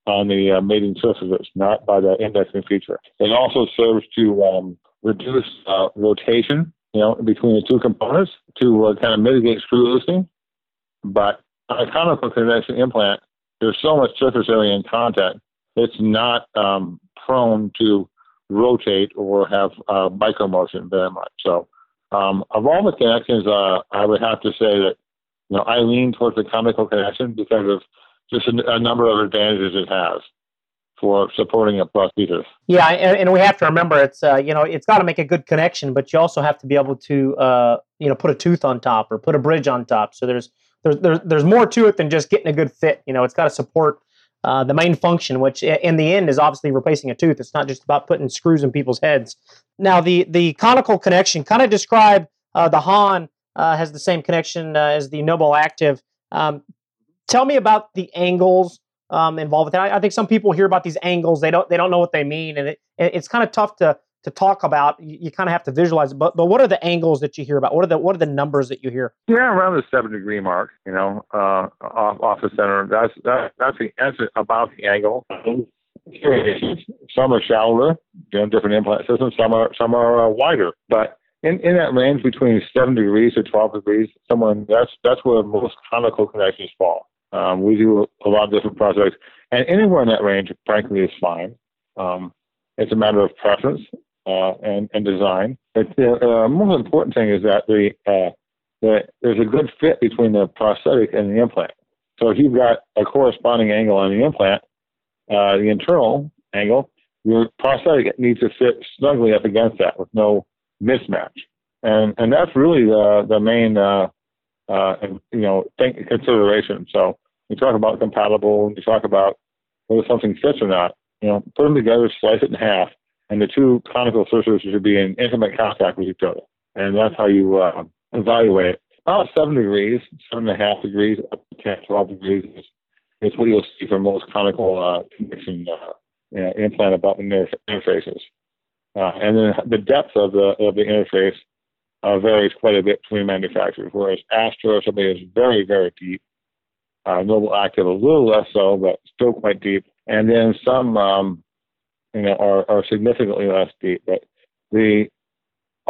on the uh, mating surfaces, not by the indexing feature. It also serves to um, reduce uh, rotation, you know, between the two components to uh, kind of mitigate screw loosening. But on a conical convection implant, there's so much surface area in contact, it's not um, prone to rotate or have uh, bicon motion very much. So um, of all the connections, uh, I would have to say that, you know, I lean towards the conical connection because of just a, a number of advantages it has for supporting a prosthesis. Yeah, and, and we have to remember it's uh, you know, it's got to make a good connection, but you also have to be able to uh, you know, put a tooth on top or put a bridge on top. So there's there's there's, there's more to it than just getting a good fit. You know, it's got to support Uh, the main function, which in the end is obviously replacing a tooth. It's not just about putting screws in people's heads. Now, the, the conical connection, kind of describe uh, the Hahn uh, has the same connection uh, as the Nobel Active. Um, tell me about the angles um, involved with that. I, I think some people hear about these angles. They don't they don't know what they mean, and it, it's kind of tough to to talk about. You, you kind of have to visualize it. But but what are the angles that you hear about? What are the what are the numbers that you hear? Yeah, around the seven degree mark, you know, uh, off off the center. That's that, that's the that's about the angle. Some are shallower, you know, different implant systems. Some are some are uh, wider. But in, in that range between seven degrees to twelve degrees, someone that's that's where most conical connections fall. Um, we do a lot of different projects, and anywhere in that range, frankly, is fine. Um, it's a matter of preference. Uh, and, and design. But the uh, most important thing is that the, uh, the there's a good fit between the prosthetic and the implant. So if you've got a corresponding angle on the implant, uh, the internal angle, your prosthetic needs to fit snugly up against that with no mismatch. And and that's really the, the main uh, uh, you know thing, consideration. So you talk about compatible, you talk about whether something fits or not. You know, put them together, slice it in half, and the two conical surfaces should be in intimate contact with each other. And that's how you uh, evaluate it. About seven degrees, seven and a half degrees, up to ten, twelve degrees is, is what you'll see for most conical uh, connection uh, you know, implant abutment interfaces. Uh, and then the depth of the of the interface uh, varies quite a bit between manufacturers, whereas ASTRA or something is very, very deep. Uh, Noble Active a little less so, but still quite deep. And then some... Um, You know, are, are significantly less deep, but the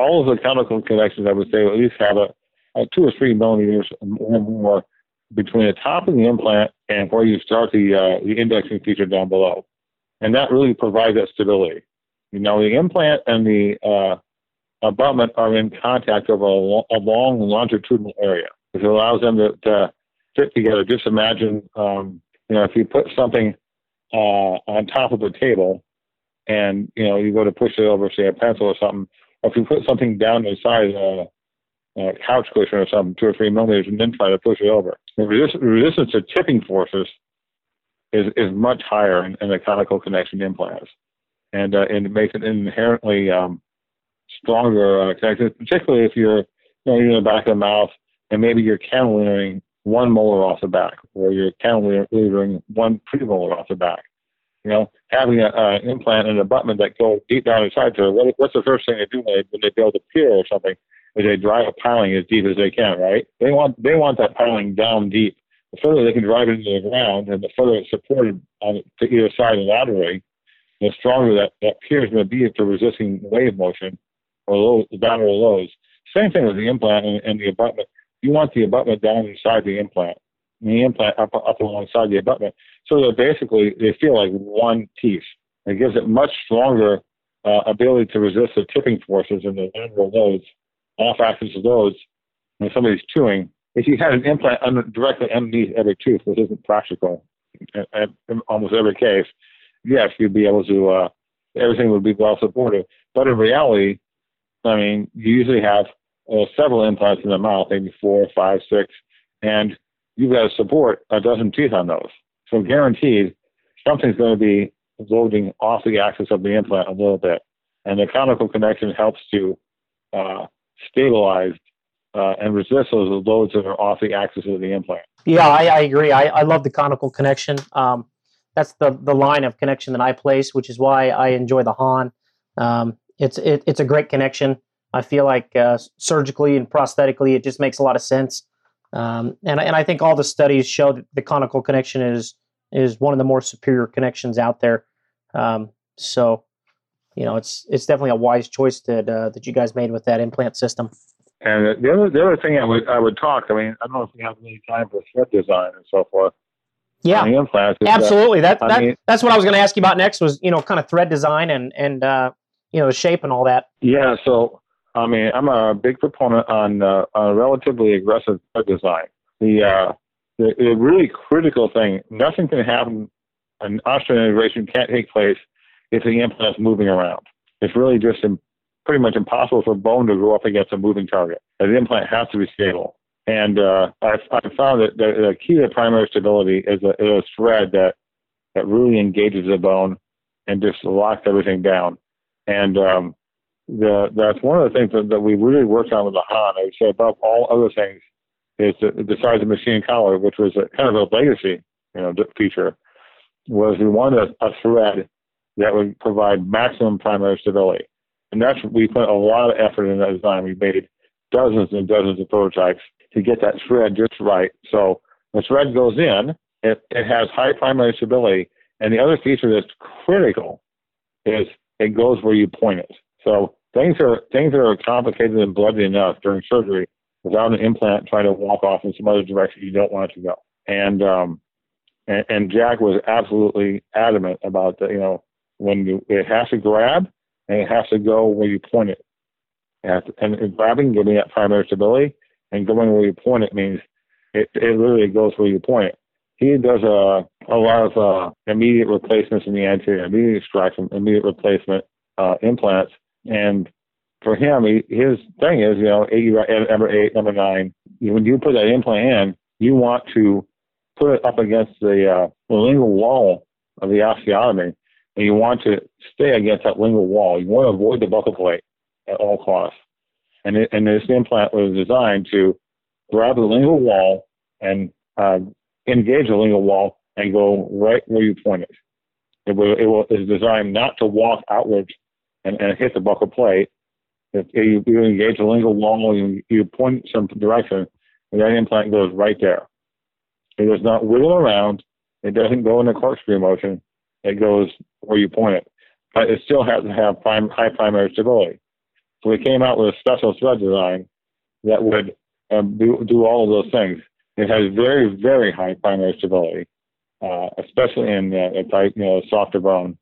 all of the conical connections, I would say, at least have a, a two or three millimeters or more between the top of the implant and where you start the uh, the indexing feature down below, and that really provides that stability. You know, the implant and the uh, abutment are in contact over a, lo a long longitudinal area, which allows them to, to fit together. Just imagine, um, you know, if you put something uh, on top of a table. And, you know, you go to push it over, say, a pencil or something. Or if you put something down inside a, a couch cushion or something, two or three millimeters, and then try to push it over. The resist resistance to tipping forces is, is much higher in, in the conical connection implants. And, uh, and it makes it inherently um, stronger uh, connection, particularly if you're, you know, you're in the back of the mouth and maybe you're cantilevering one molar off the back or you're cantilevering one premolar off the back. You know, having an implant and an abutment that go deep down inside to what, what's the first thing they do when they, when they build a pier or something is they drive a piling as deep as they can, right? They want they want that piling down deep. The further they can drive it into the ground and the further it's supported on to either side laterally, the stronger that, that pier is going to be if they're resisting wave motion or low, lateral loads. Same thing with the implant and, and the abutment. You want the abutment down inside the implant. The implant up, up alongside the abutment. So they're basically, they feel like one piece. It gives it much stronger uh, ability to resist the tipping forces and the lateral loads, off-axis loads, when somebody's chewing. If you had an implant under, directly underneath every tooth, which isn't practical in, in almost every case, yes, you'd be able to, uh, everything would be well supported. But in reality, I mean, you usually have uh, several implants in the mouth, maybe four, five, six, and you've got to support a dozen teeth on those. So guaranteed, something's going to be loading off the axis of the implant a little bit. And the conical connection helps to uh, stabilize uh, and resist those loads that are off the axis of the implant. Yeah, I, I agree. I, I love the conical connection. Um, that's the, the line of connection that I place, which is why I enjoy the Hahn. Um, it's, it, it's a great connection. I feel like uh, surgically and prosthetically, it just makes a lot of sense. Um, and, and I think all the studies show that the conical connection is is one of the more superior connections out there. Um, so, you know, it's it's definitely a wise choice that uh, that you guys made with that implant system. And the other the other thing I would I would talk. I mean, I don't know if we have any time for thread design and so forth. Yeah, on the implants, absolutely. That, that, that I mean, that's what I was going to ask you about next. Was you know kind of thread design and and uh, you know shape and all that. Yeah. So. I mean, I'm a big proponent on, uh, on a relatively aggressive thread design. The, uh, the, the really critical thing, nothing can happen, an osseointegration can't take place if the implant's moving around. It's really just in, pretty much impossible for bone to go up against a moving target. The implant has to be stable. And uh, I've, I've found that the, the key to primary stability is a, is a thread that, that really engages the bone and just locks everything down. And um, The, that's one of the things that, that we really worked on with the Hahn. I would say above all other things is the, besides the machine collar, which was a, kind of a legacy, you know, feature, was we wanted a, a thread that would provide maximum primary stability, and that's we put a lot of effort in that design. We made dozens and dozens of prototypes to get that thread just right. So the thread goes in, it, it has high primary stability, and the other feature that's critical is it goes where you point it. So Things are things that are complicated and bloody enough during surgery without an implant trying to walk off in some other direction you don't want it to go. And um, and, and Jack was absolutely adamant about that. You know, when you, it has to grab and it has to go where you point it. And, and grabbing, giving that primary stability, and going where you point it means it it literally goes where you point it. He does a a lot of uh, immediate replacements in the anterior, immediate extraction, immediate replacement uh, implants. And for him, he, his thing is, you know, eight, number eight, number nine, when you put that implant in, you want to put it up against the, uh, the lingual wall of the osteotomy, and you want to stay against that lingual wall. You want to avoid the buccal plate at all costs. And, it, and this implant was designed to grab the lingual wall and uh, engage the lingual wall and go right where you point it. It, will, it will, is designed not to walk outwards And, and hit the buccal plate. If you, you engage the lingual wall, you, you point some direction, and that implant goes right there. It does not wiggle around. It doesn't go in a corkscrew motion. It goes where you point it. But it still has to have prime, high primary stability. So we came out with a special thread design that would um, do, do all of those things. It has very, very high primary stability, uh, especially in uh, a tight, you know, softer bone.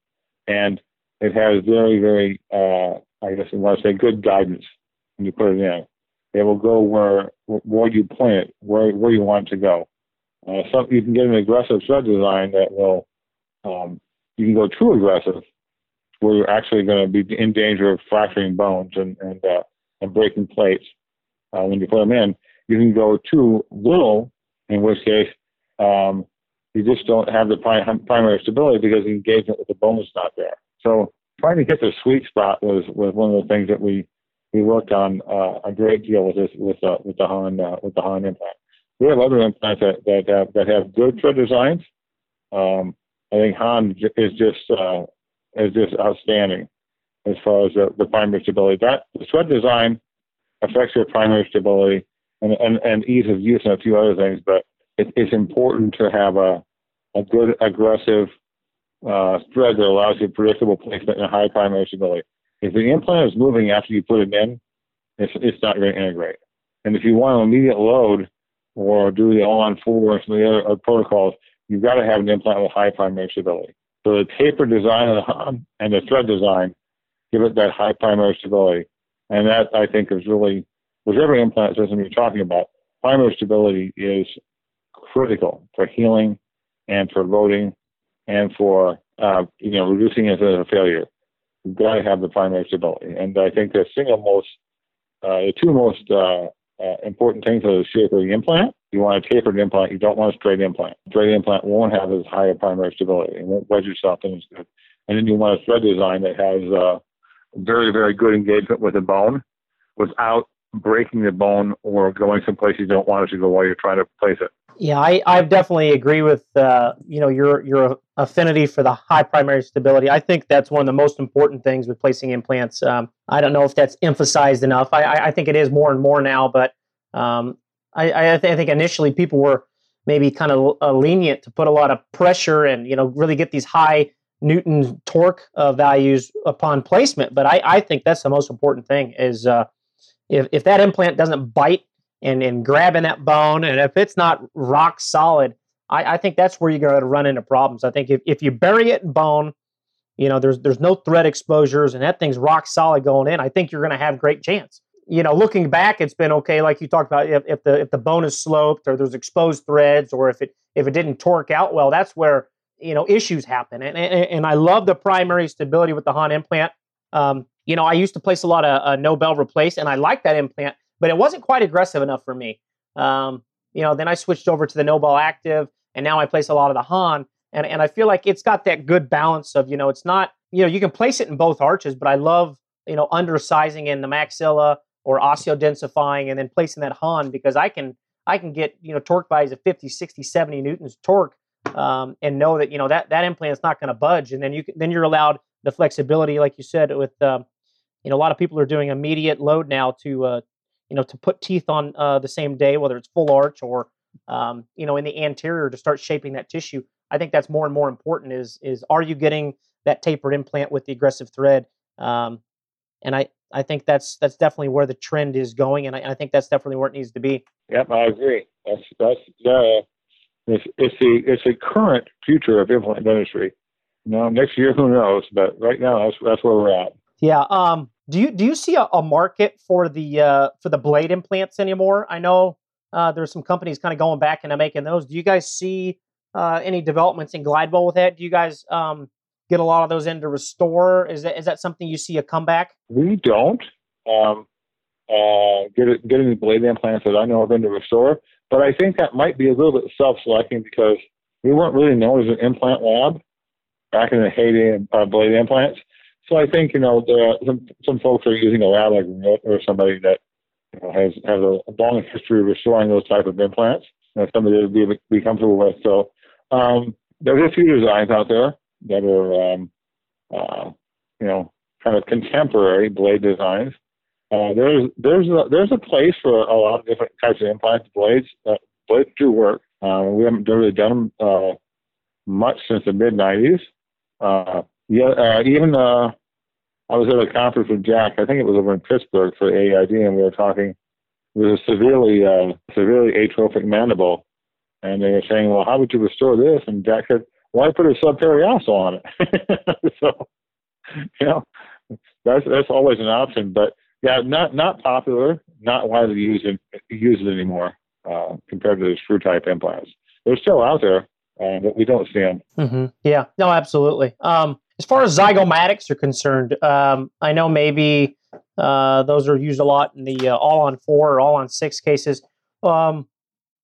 And it has very, very, uh, I guess you want to say, good guidance when you put it in. It will go where where you point it, where where you want it to go. Uh, so you can get an aggressive thread design that will, um, you can go too aggressive, where you're actually going to be in danger of fracturing bones and and, uh, and breaking plates uh, when you put them in. You can go too little, in which case um, you just don't have the prim primary stability because the engagement with the bone is not there. So trying to get the sweet spot was, was one of the things that we, we worked on uh, a great deal with this with uh, with the Hahn uh, with the Hahn implant. We have other implants that that have, that have good thread designs. Um, I think Hahn is just uh, is just outstanding as far as the, the primary stability. That the thread design affects your primary stability and, and, and ease of use and a few other things, but it, it's important to have a a good aggressive Uh, thread that allows you predictable placement and high primary stability. If the implant is moving after you put it in, it's, it's not going to integrate. And if you want an immediate load or do the all-on-four or some of the other, other protocols, you've got to have an implant with high primary stability. So the taper design of the Hahn and the thread design give it that high primary stability. And that, I think, is really, with every implant system you're talking about, primary stability is critical for healing and for loading and for, uh, you know, reducing it as a failure. You've got to have the primary stability. And I think the single most, uh, the two most uh, uh, important things are the shape of the implant. You want a tapered implant. You don't want a straight implant. Straight implant won't have as high a primary stability. It won't wedge itself in as good. And then you want a thread design that has uh, very, very good engagement with the bone without breaking the bone or going someplace you don't want it to go while you're trying to place it. Yeah, I, I definitely agree with uh, you know, your your affinity for the high primary stability. I think that's one of the most important things with placing implants. Um, I don't know if that's emphasized enough. I, I, I think it is more and more now, but um, I, I, th I think initially people were maybe kind of uh, lenient to put a lot of pressure and, you know, really get these high Newton torque uh, values upon placement. But I, I think that's the most important thing is uh, if, if that implant doesn't bite and, and grabbing that bone, and if it's not rock solid, I, I think that's where you're going to run into problems. I think if, if you bury it in bone, you know, there's, there's no thread exposures and that thing's rock solid going in, I think you're going to have great chance. You know, looking back, it's been okay. Like you talked about, if, if the if the bone is sloped or there's exposed threads, or if it if it didn't torque out well, that's where, you know, issues happen. And and, and I love the primary stability with the Hahn implant. Um, you know, I used to place a lot of uh, Nobel Replace, and I liked that implant, but it wasn't quite aggressive enough for me. Um, you know, then I switched over to the Nobel Active, and now I place a lot of the Hahn, and and I feel like it's got that good balance of, you know, it's not, you know, you can place it in both arches, but I love, you know, undersizing in the maxilla or osteodensifying and then placing that Hahn, because I can I can get, you know, torque values of fifty, sixty, seventy newtons torque, um, and know that, you know, that that implant's not going to budge. And then you can, then you're allowed the flexibility, like you said, with um, you know, a lot of people are doing immediate load now to uh, you know, to put teeth on uh, the same day, whether it's full arch or um, you know, in the anterior, to start shaping that tissue. I think that's more and more important. Is is are you getting that tapered implant with the aggressive thread? Um, and I. I think that's that's definitely where the trend is going, and I, I think that's definitely where it needs to be. Yep, I agree. That's that's uh, it's, it's the it's the current future of implant dentistry. You know, next year, who knows? But right now, that's that's where we're at. Yeah. Um. Do you do you see a, a market for the uh, for the blade implants anymore? I know uh, there's some companies kind of going back and making those. Do you guys see uh, any developments in Glidewell with that? Do you guys um? get a lot of those in to restore? Is that, is that something you see a comeback? We don't um, uh, get it, get any blade implants that I know of into restore, but I think that might be a little bit self-selecting, because we weren't really known as an implant lab back in the heyday of uh, blade implants. So I think, you know, there are some, some folks are using a lab like Remote or somebody that, you know, has, has a long history of restoring those type of implants, you know, somebody that would be, be comfortable with. So um, there's a few designs out there that are, um, uh, you know, kind of contemporary blade designs. Uh, there's there's a, there's a place for a lot of different types of implants. Blades uh, blades do work. Uh, we haven't really done them uh, much since the mid nineties. Uh, yeah, uh, even uh, I was at a conference with Jack. I think it was over in Pittsburgh for A I D, and we were talking. It was a severely uh, severely atrophic mandible, and they were saying, "Well, how would you restore this?" And Jack said, "Why put a subperiostal on it?" So, you know, that's that's always an option. But yeah, not not popular, not widely used in, used anymore uh, compared to the screw type implants. They're still out there, uh, but we don't see them. Mm-hmm. Yeah, no, absolutely. Um, as far as zygomatics are concerned, um, I know maybe uh, those are used a lot in the uh, all on four or all on six cases. Um,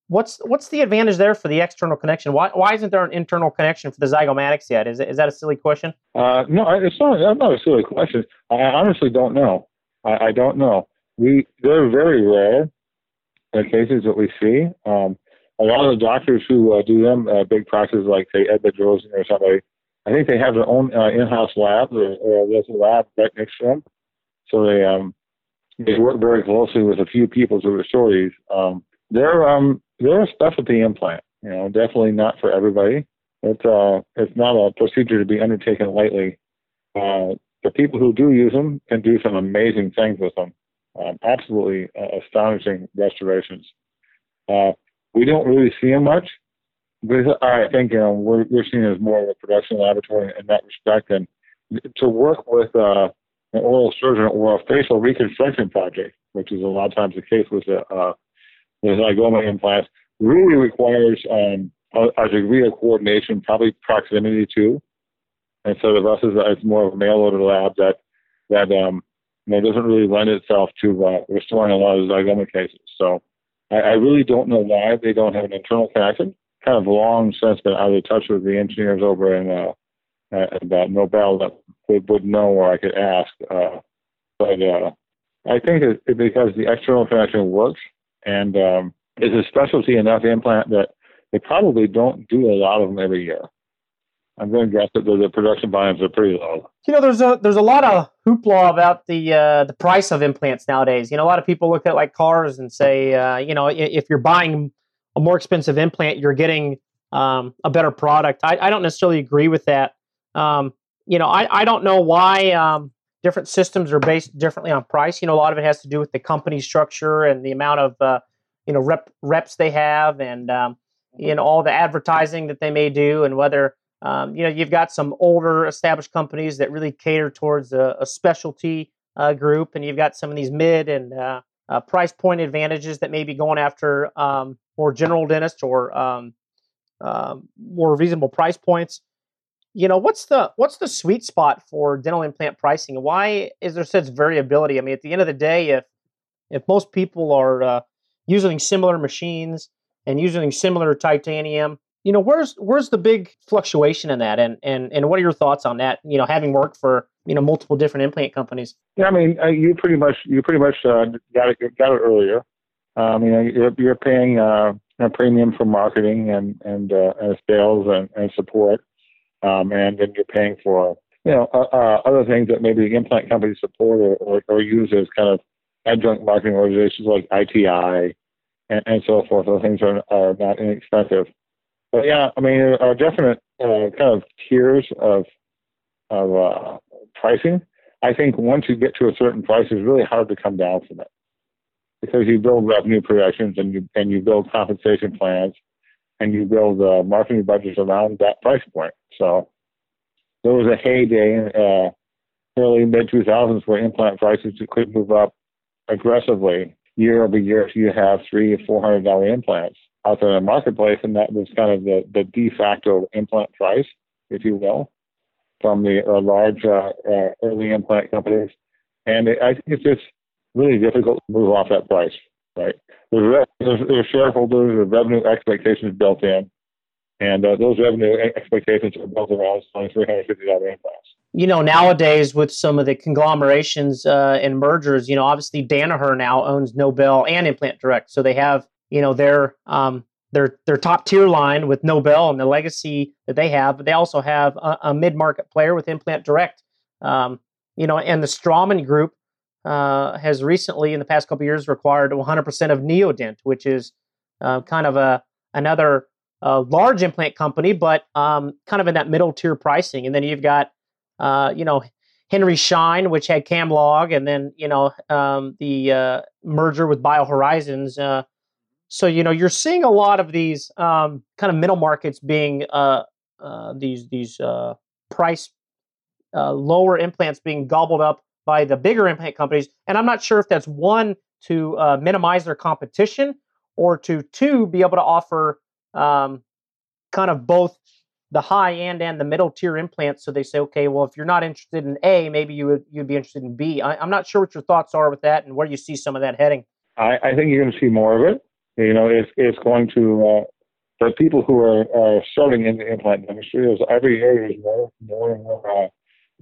What's what's the advantage there for the external connection? Why why isn't there an internal connection for the zygomatics yet? Is is that a silly question? Uh, no, it's not. That's not a silly question. I honestly don't know. I, I don't know. We they're very rare the cases that we see. Um, a lot of the doctors who uh, do them, uh, big practices like say Ed Bedrosin or somebody, I think they have their own uh, in-house lab, or, or there's a lab right next to them. So they um they work very closely with a few people to restore these. Um, they're um. They're a specialty implant, you know, definitely not for everybody. It's uh, it's not a procedure to be undertaken lightly. Uh, the people who do use them can do some amazing things with them, um, absolutely uh, astonishing restorations. Uh, we don't really see them much, but I think, you know, we're, we're seen as more of a production laboratory in that respect. And to work with uh, an oral surgeon or a facial reconstruction project, which is a lot of times the case with a uh, the zygoma implants, really requires um, a, a degree of coordination, probably proximity to. And so the us is it's more of a mail-order lab that that um, you know, doesn't really lend itself to uh, restoring a lot of zygoma cases. So I, I really don't know why they don't have an internal connection. Kind of long since been out of touch with the engineers over in uh, about Nobel that would, would know, or I could ask. Uh, but uh, I think it's because the external connection works, and um, it's a specialty enough implant that they probably don't do a lot of them every year. I'm going to guess that the, the production volumes are pretty low. You know, there's a there's a lot of hoopla about the uh, the price of implants nowadays. You know, a lot of people look at like cars and say, uh, you know, if you're buying a more expensive implant, you're getting um, a better product. I, I don't necessarily agree with that. Um, you know, I, I don't know why um, different systems are based differently on price. You know, a lot of it has to do with the company structure and the amount of, uh, you know, rep, reps they have, and, um, you know, all the advertising that they may do, and whether, um, you know, you've got some older established companies that really cater towards a, a specialty uh, group, and you've got some of these mid and uh, uh, price point advantages that may be going after um, more general dentists or um, uh, more reasonable price points. You know, what's the what's the sweet spot for dental implant pricing? Why is there such variability? I mean, at the end of the day, if if most people are uh, using similar machines and using similar titanium, you know, where's where's the big fluctuation in that? And and and what are your thoughts on that? You know, having worked for you know multiple different implant companies. Yeah, I mean, uh, you pretty much you pretty much uh, got it got it earlier. Um, you know, you're, you're paying uh, a premium for marketing and and, uh, and sales and, and support. Um, and then you're paying for, you know, uh, uh, other things that maybe the implant companies support or, or, or use as kind of adjunct marketing organizations like I T I and, and so forth. Those things are, are not inexpensive. But yeah, I mean, there are definite uh, kind of tiers of of uh, pricing. I think once you get to a certain price, it's really hard to come down from it because you build revenue projections and you and you build compensation plans and you build uh, marketing budgets around that price point. So there was a heyday in uh, early mid two thousands where implant prices could move up aggressively year over year if you have three or four hundred dollar implants out there in the marketplace, and that was kind of the, the de facto implant price, if you will, from the uh, large uh, uh, early implant companies. And it, I think it's just really difficult to move off that price, right? There's, there's, there's shareholders, there's revenue expectations built in. And uh, those revenue expectations are built around selling three hundred fifty dollar implants. You know, nowadays with some of the conglomerations uh, and mergers, you know, obviously Danaher now owns Nobel and Implant Direct. So they have, you know, their um, their their top tier line with Nobel and the legacy that they have. But they also have a, a mid-market player with Implant Direct. Um, you know, and the Straumann Group uh, has recently in the past couple of years required one hundred percent of Neodent, which is uh, kind of a another... a large implant company, but um, kind of in that middle tier pricing. And then you've got, uh, you know, Henry Schein, which had CamLog, and then, you know, um, the uh, merger with BioHorizons. Uh, so, you know, you're seeing a lot of these um, kind of middle markets being uh, uh, these these uh, price uh, lower implants being gobbled up by the bigger implant companies. And I'm not sure if that's one, to uh, minimize their competition, or to two, be able to offer Um, kind of both the high end and the middle tier implants. So they say, okay, well, if you're not interested in A, maybe you would you'd be interested in B. I, I'm not sure what your thoughts are with that, and where you see some of that heading. I, I think you're going to see more of it. You know, it's it's going to uh, the people who are, are starting in the implant industry. Is every year there's more more and more uh,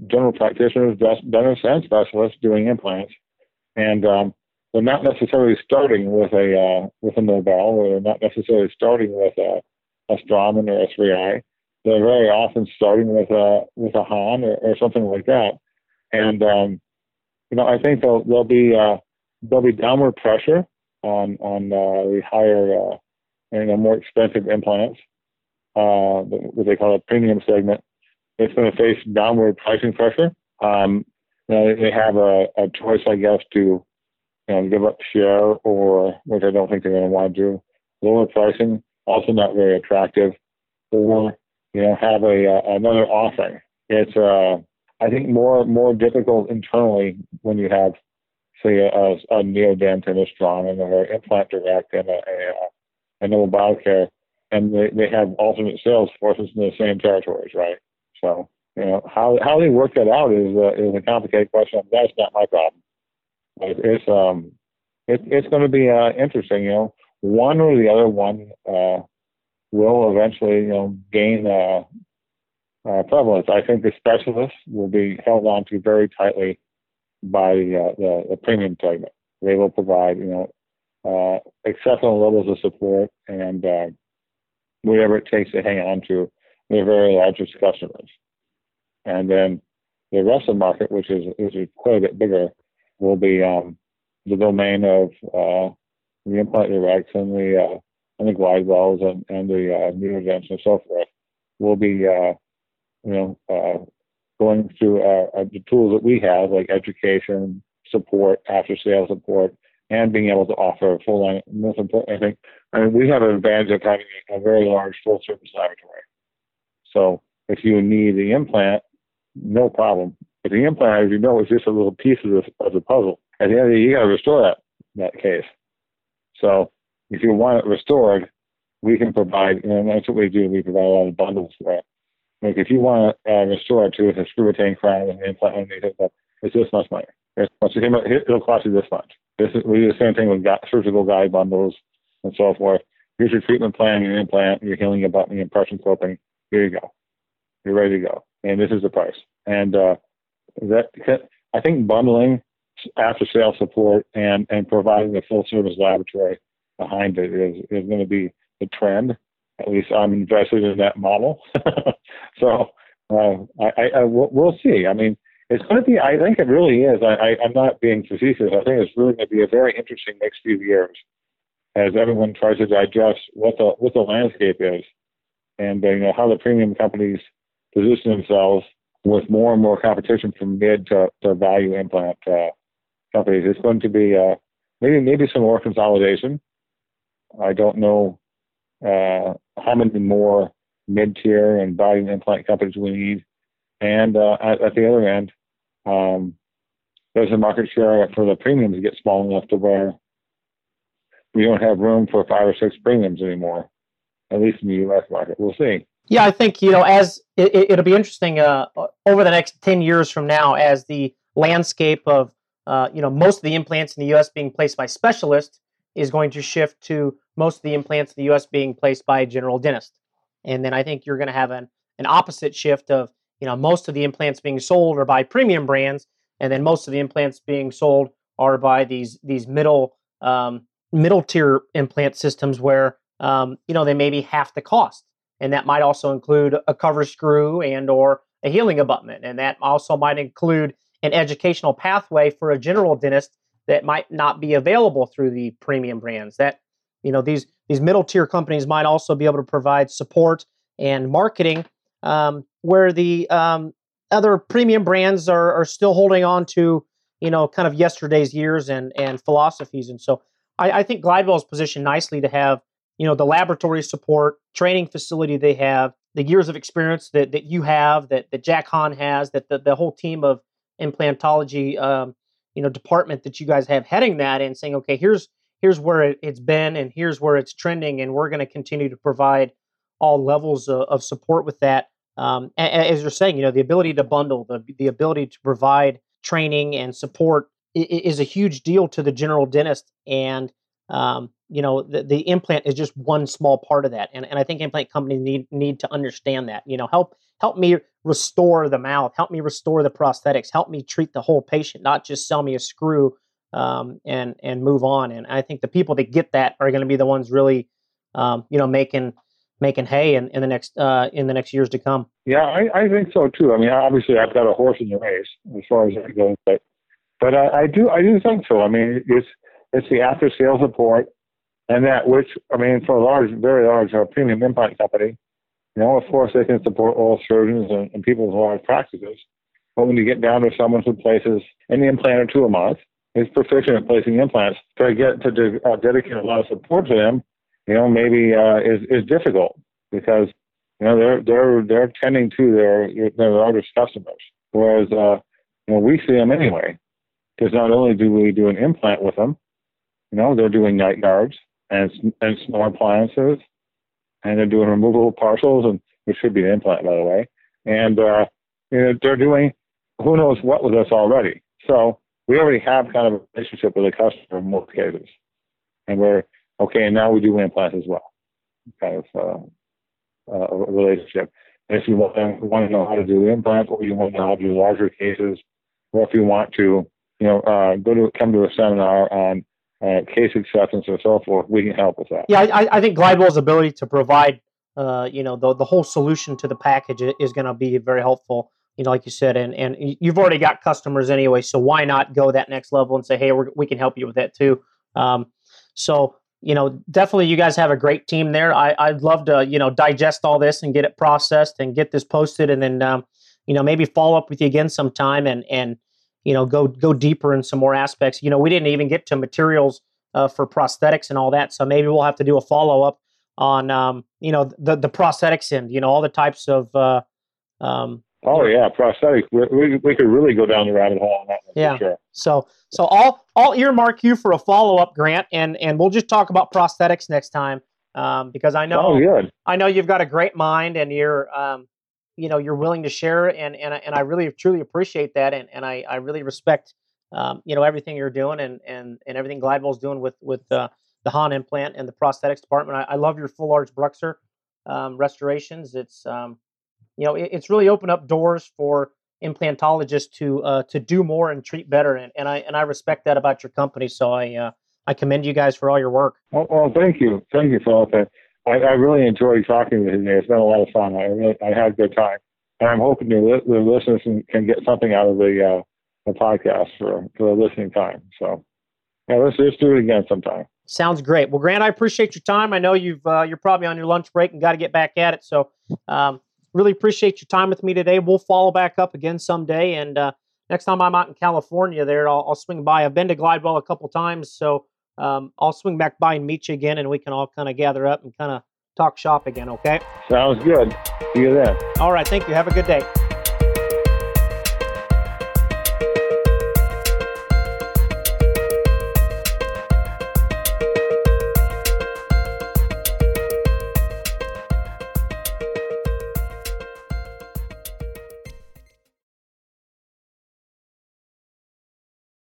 general practitioners, dentists, and specialists doing implants, and um, they're not necessarily starting with a uh, with a Nobel, or they're not necessarily starting with a, a Straumann or a three i. They're very often starting with a with a Hahn or, or something like that. And um, you know, I think there'll there'll be uh, there'll be downward pressure on on uh, the higher uh, and the more expensive implants, uh, what they call a premium segment. It's going to face downward pricing pressure. Um, you know, they have a, a choice, I guess, to and give up share, or which I don't think they're going to want to do, lower pricing, also not very attractive, or you know have a uh, another offering. It's uh, I think more more difficult internally when you have, say, a, a, a Neodent and a Straumann or Implant Direct and a, a, a Noble Biocare, and they, they have alternate sales forces in the same territories, right? So you know how how they work that out is uh, is a complicated question. That's not my problem. It's um, it, it's going to be uh, interesting. You know, one or the other one uh, will eventually, you know, gain uh, uh, prevalence. I think the specialists will be held on to very tightly by uh, the, the premium segment. They will provide, you know, uh, exceptional levels of support and uh, whatever it takes to hang on to their very largest customers. And then the rest of the market, which is, is quite a bit bigger, will be um, the domain of uh, the implant directs and the uh, and the Glidewells and and the uh, Neodents and so forth. Will be uh, you know uh, going through uh, the tools that we have, like education, support, after sales support, and being able to offer a full line. Most important, I think, I mean, we have an advantage of having a very large full service laboratory. So if you need the implant, no problem. But the implant, as you know, is just a little piece of the, of the puzzle. At the end of the day, you got to restore that that case. So if you want it restored, we can provide, and that's what we do. We provide a lot of bundles for it. Like if you want to uh, restore it to a screw retain crown and implant underneath it, it's this much money. It's, it'll cost you this much. This is, we do the same thing with surgical guide bundles and so forth. Here's your treatment plan, your implant, your healing abutment, your impression coping. Here you go. You're ready to go. And this is the price. And uh, that I think bundling, after-sale support, and, and providing a full-service laboratory behind it is, is going to be the trend. At least I'm invested in that model. so uh, I, I, we'll see. I mean, it's going to be, I think it really is. I, I, I'm not being facetious. I think it's really going to be a very interesting next few years as everyone tries to digest what the, what the landscape is. And you know, how the premium companies position themselves with more and more competition from mid to, to value implant uh, companies. It's going to be uh, maybe maybe some more consolidation. I don't know uh, how many more mid-tier and value implant companies we need. And uh, at, at the other end, um, does the market share for the premiums get small enough to where we don't have room for five or six premiums anymore? At least in the U S market. We'll see. Yeah, I think, you know, as it, it, it'll be interesting uh, over the next ten years from now, as the landscape of, uh, you know, most of the implants in the U S being placed by specialists is going to shift to most of the implants in the U S being placed by a general dentist. And then I think you're going to have an, an opposite shift of, you know, most of the implants being sold are by premium brands. And then most of the implants being sold are by these, these middle, um, middle tier implant systems where, Um, you know, they may be half the cost. And that might also include a cover screw and or a healing abutment. And that also might include an educational pathway for a general dentist that might not be available through the premium brands. That, you know, these these middle tier companies might also be able to provide support and marketing um, where the um, other premium brands are, are still holding on to, you know, kind of yesterday's years and, and philosophies. And so I, I think Glidewell is positioned nicely to have, you know, the laboratory support, training facility they have, the years of experience that, that you have, that, that Jack Hahn has, that the, the whole team of implantology, um, you know, department that you guys have heading that and saying, okay, here's here's where it, it's been and here's where it's trending. And we're going to continue to provide all levels of, of support with that. Um, as you're saying, you know, the ability to bundle, the, the ability to provide training and support is a huge deal to the general dentist. And Um, you know, the, the implant is just one small part of that. And, and I think implant companies need, need to understand that, you know, help, help me restore the mouth, help me restore the prosthetics, help me treat the whole patient, not just sell me a screw, um, and, and move on. And I think the people that get that are going to be the ones really, um, you know, making, making hay in, in the next, uh, in the next years to come. Yeah, I, I think so too. I mean, obviously I've got a horse in the race as far as that goes, but, but I, I do, I do think so. I mean, it's, It's the after-sales support, and that which, I mean, for a large, very large uh, premium implant company, you know, of course they can support all surgeons and, and people with large practices. But when you get down to someone who places any implant or two a month, is proficient at placing implants, to get to de uh, dedicate a lot of support to them, you know, maybe uh, is is difficult because you know they're they're they're tending to their their largest customers, whereas uh, you know we see them anyway, because not only do we do an implant with them. You know, they're doing night guards and and small appliances, and they're doing removable partials, and it should be an implant, by the way. And uh, you know, they're doing who knows what with us already. So we already have kind of a relationship with the customer in most cases, and we're Okay, and now we do implants as well. Kind of uh, uh, relationship. And if you want to, want to know how to do implants, or you want to know how to do larger cases, or if you want to, you know, uh, go to come to a seminar on uh, case acceptance and so forth, we can help with that. Yeah, I, I think Glidewell's ability to provide, uh, you know, the the whole solution to the package is going to be very helpful. You know, like you said, and and you've already got customers anyway, so why not go that next level and say, hey, we're, we can help you with that too. Um, so. You know, definitely you guys have a great team there. I, I'd love to, you know, digest all this and get it processed and get this posted, and then, um, you know, maybe follow up with you again sometime and, and you know, go go deeper in some more aspects. You know, we didn't even get to materials uh, for prosthetics and all that, so maybe we'll have to do a follow-up on, um, you know, the, the prosthetics end, you know, all the types of... Uh, um, Oh yeah, prosthetic. We, we we could really go down the rabbit hole on that one. Yeah. For sure. So so I'll I'll earmark you for a follow up, Grant, and and we'll just talk about prosthetics next time, um, because I know oh, good. I know you've got a great mind, and you're um you know you're willing to share, and and and I really truly appreciate that, and and I I really respect um you know everything you're doing, and and and everything Glidewell's doing with with uh, the Hahn implant and the prosthetics department. I, I love your full arch Bruxer um, restorations. It's um. You know, it's really opened up doors for implantologists to uh, to do more and treat better, and, and I and I respect that about your company. So I uh, I commend you guys for all your work. Well, well thank you, thank you, Philip. I, I really enjoyed talking with you. It's been a lot of fun. I really I had a good time, and I'm hoping the, li the listeners can, can get something out of the uh, the podcast for for the listening time. So yeah, let's let's do it again sometime. Sounds great. Well, Grant, I appreciate your time. I know you've uh, you're probably on your lunch break and got to get back at it. So. Um, Really appreciate your time with me today. We'll follow back up again someday. And uh, next time I'm out in California there, I'll, I'll swing by. I've been to Glidewell a couple times, so um, I'll swing back by and meet you again, and we can all kind of gather up and kind of talk shop again, okay? Sounds good. See you then. All right. Thank you. Have a good day.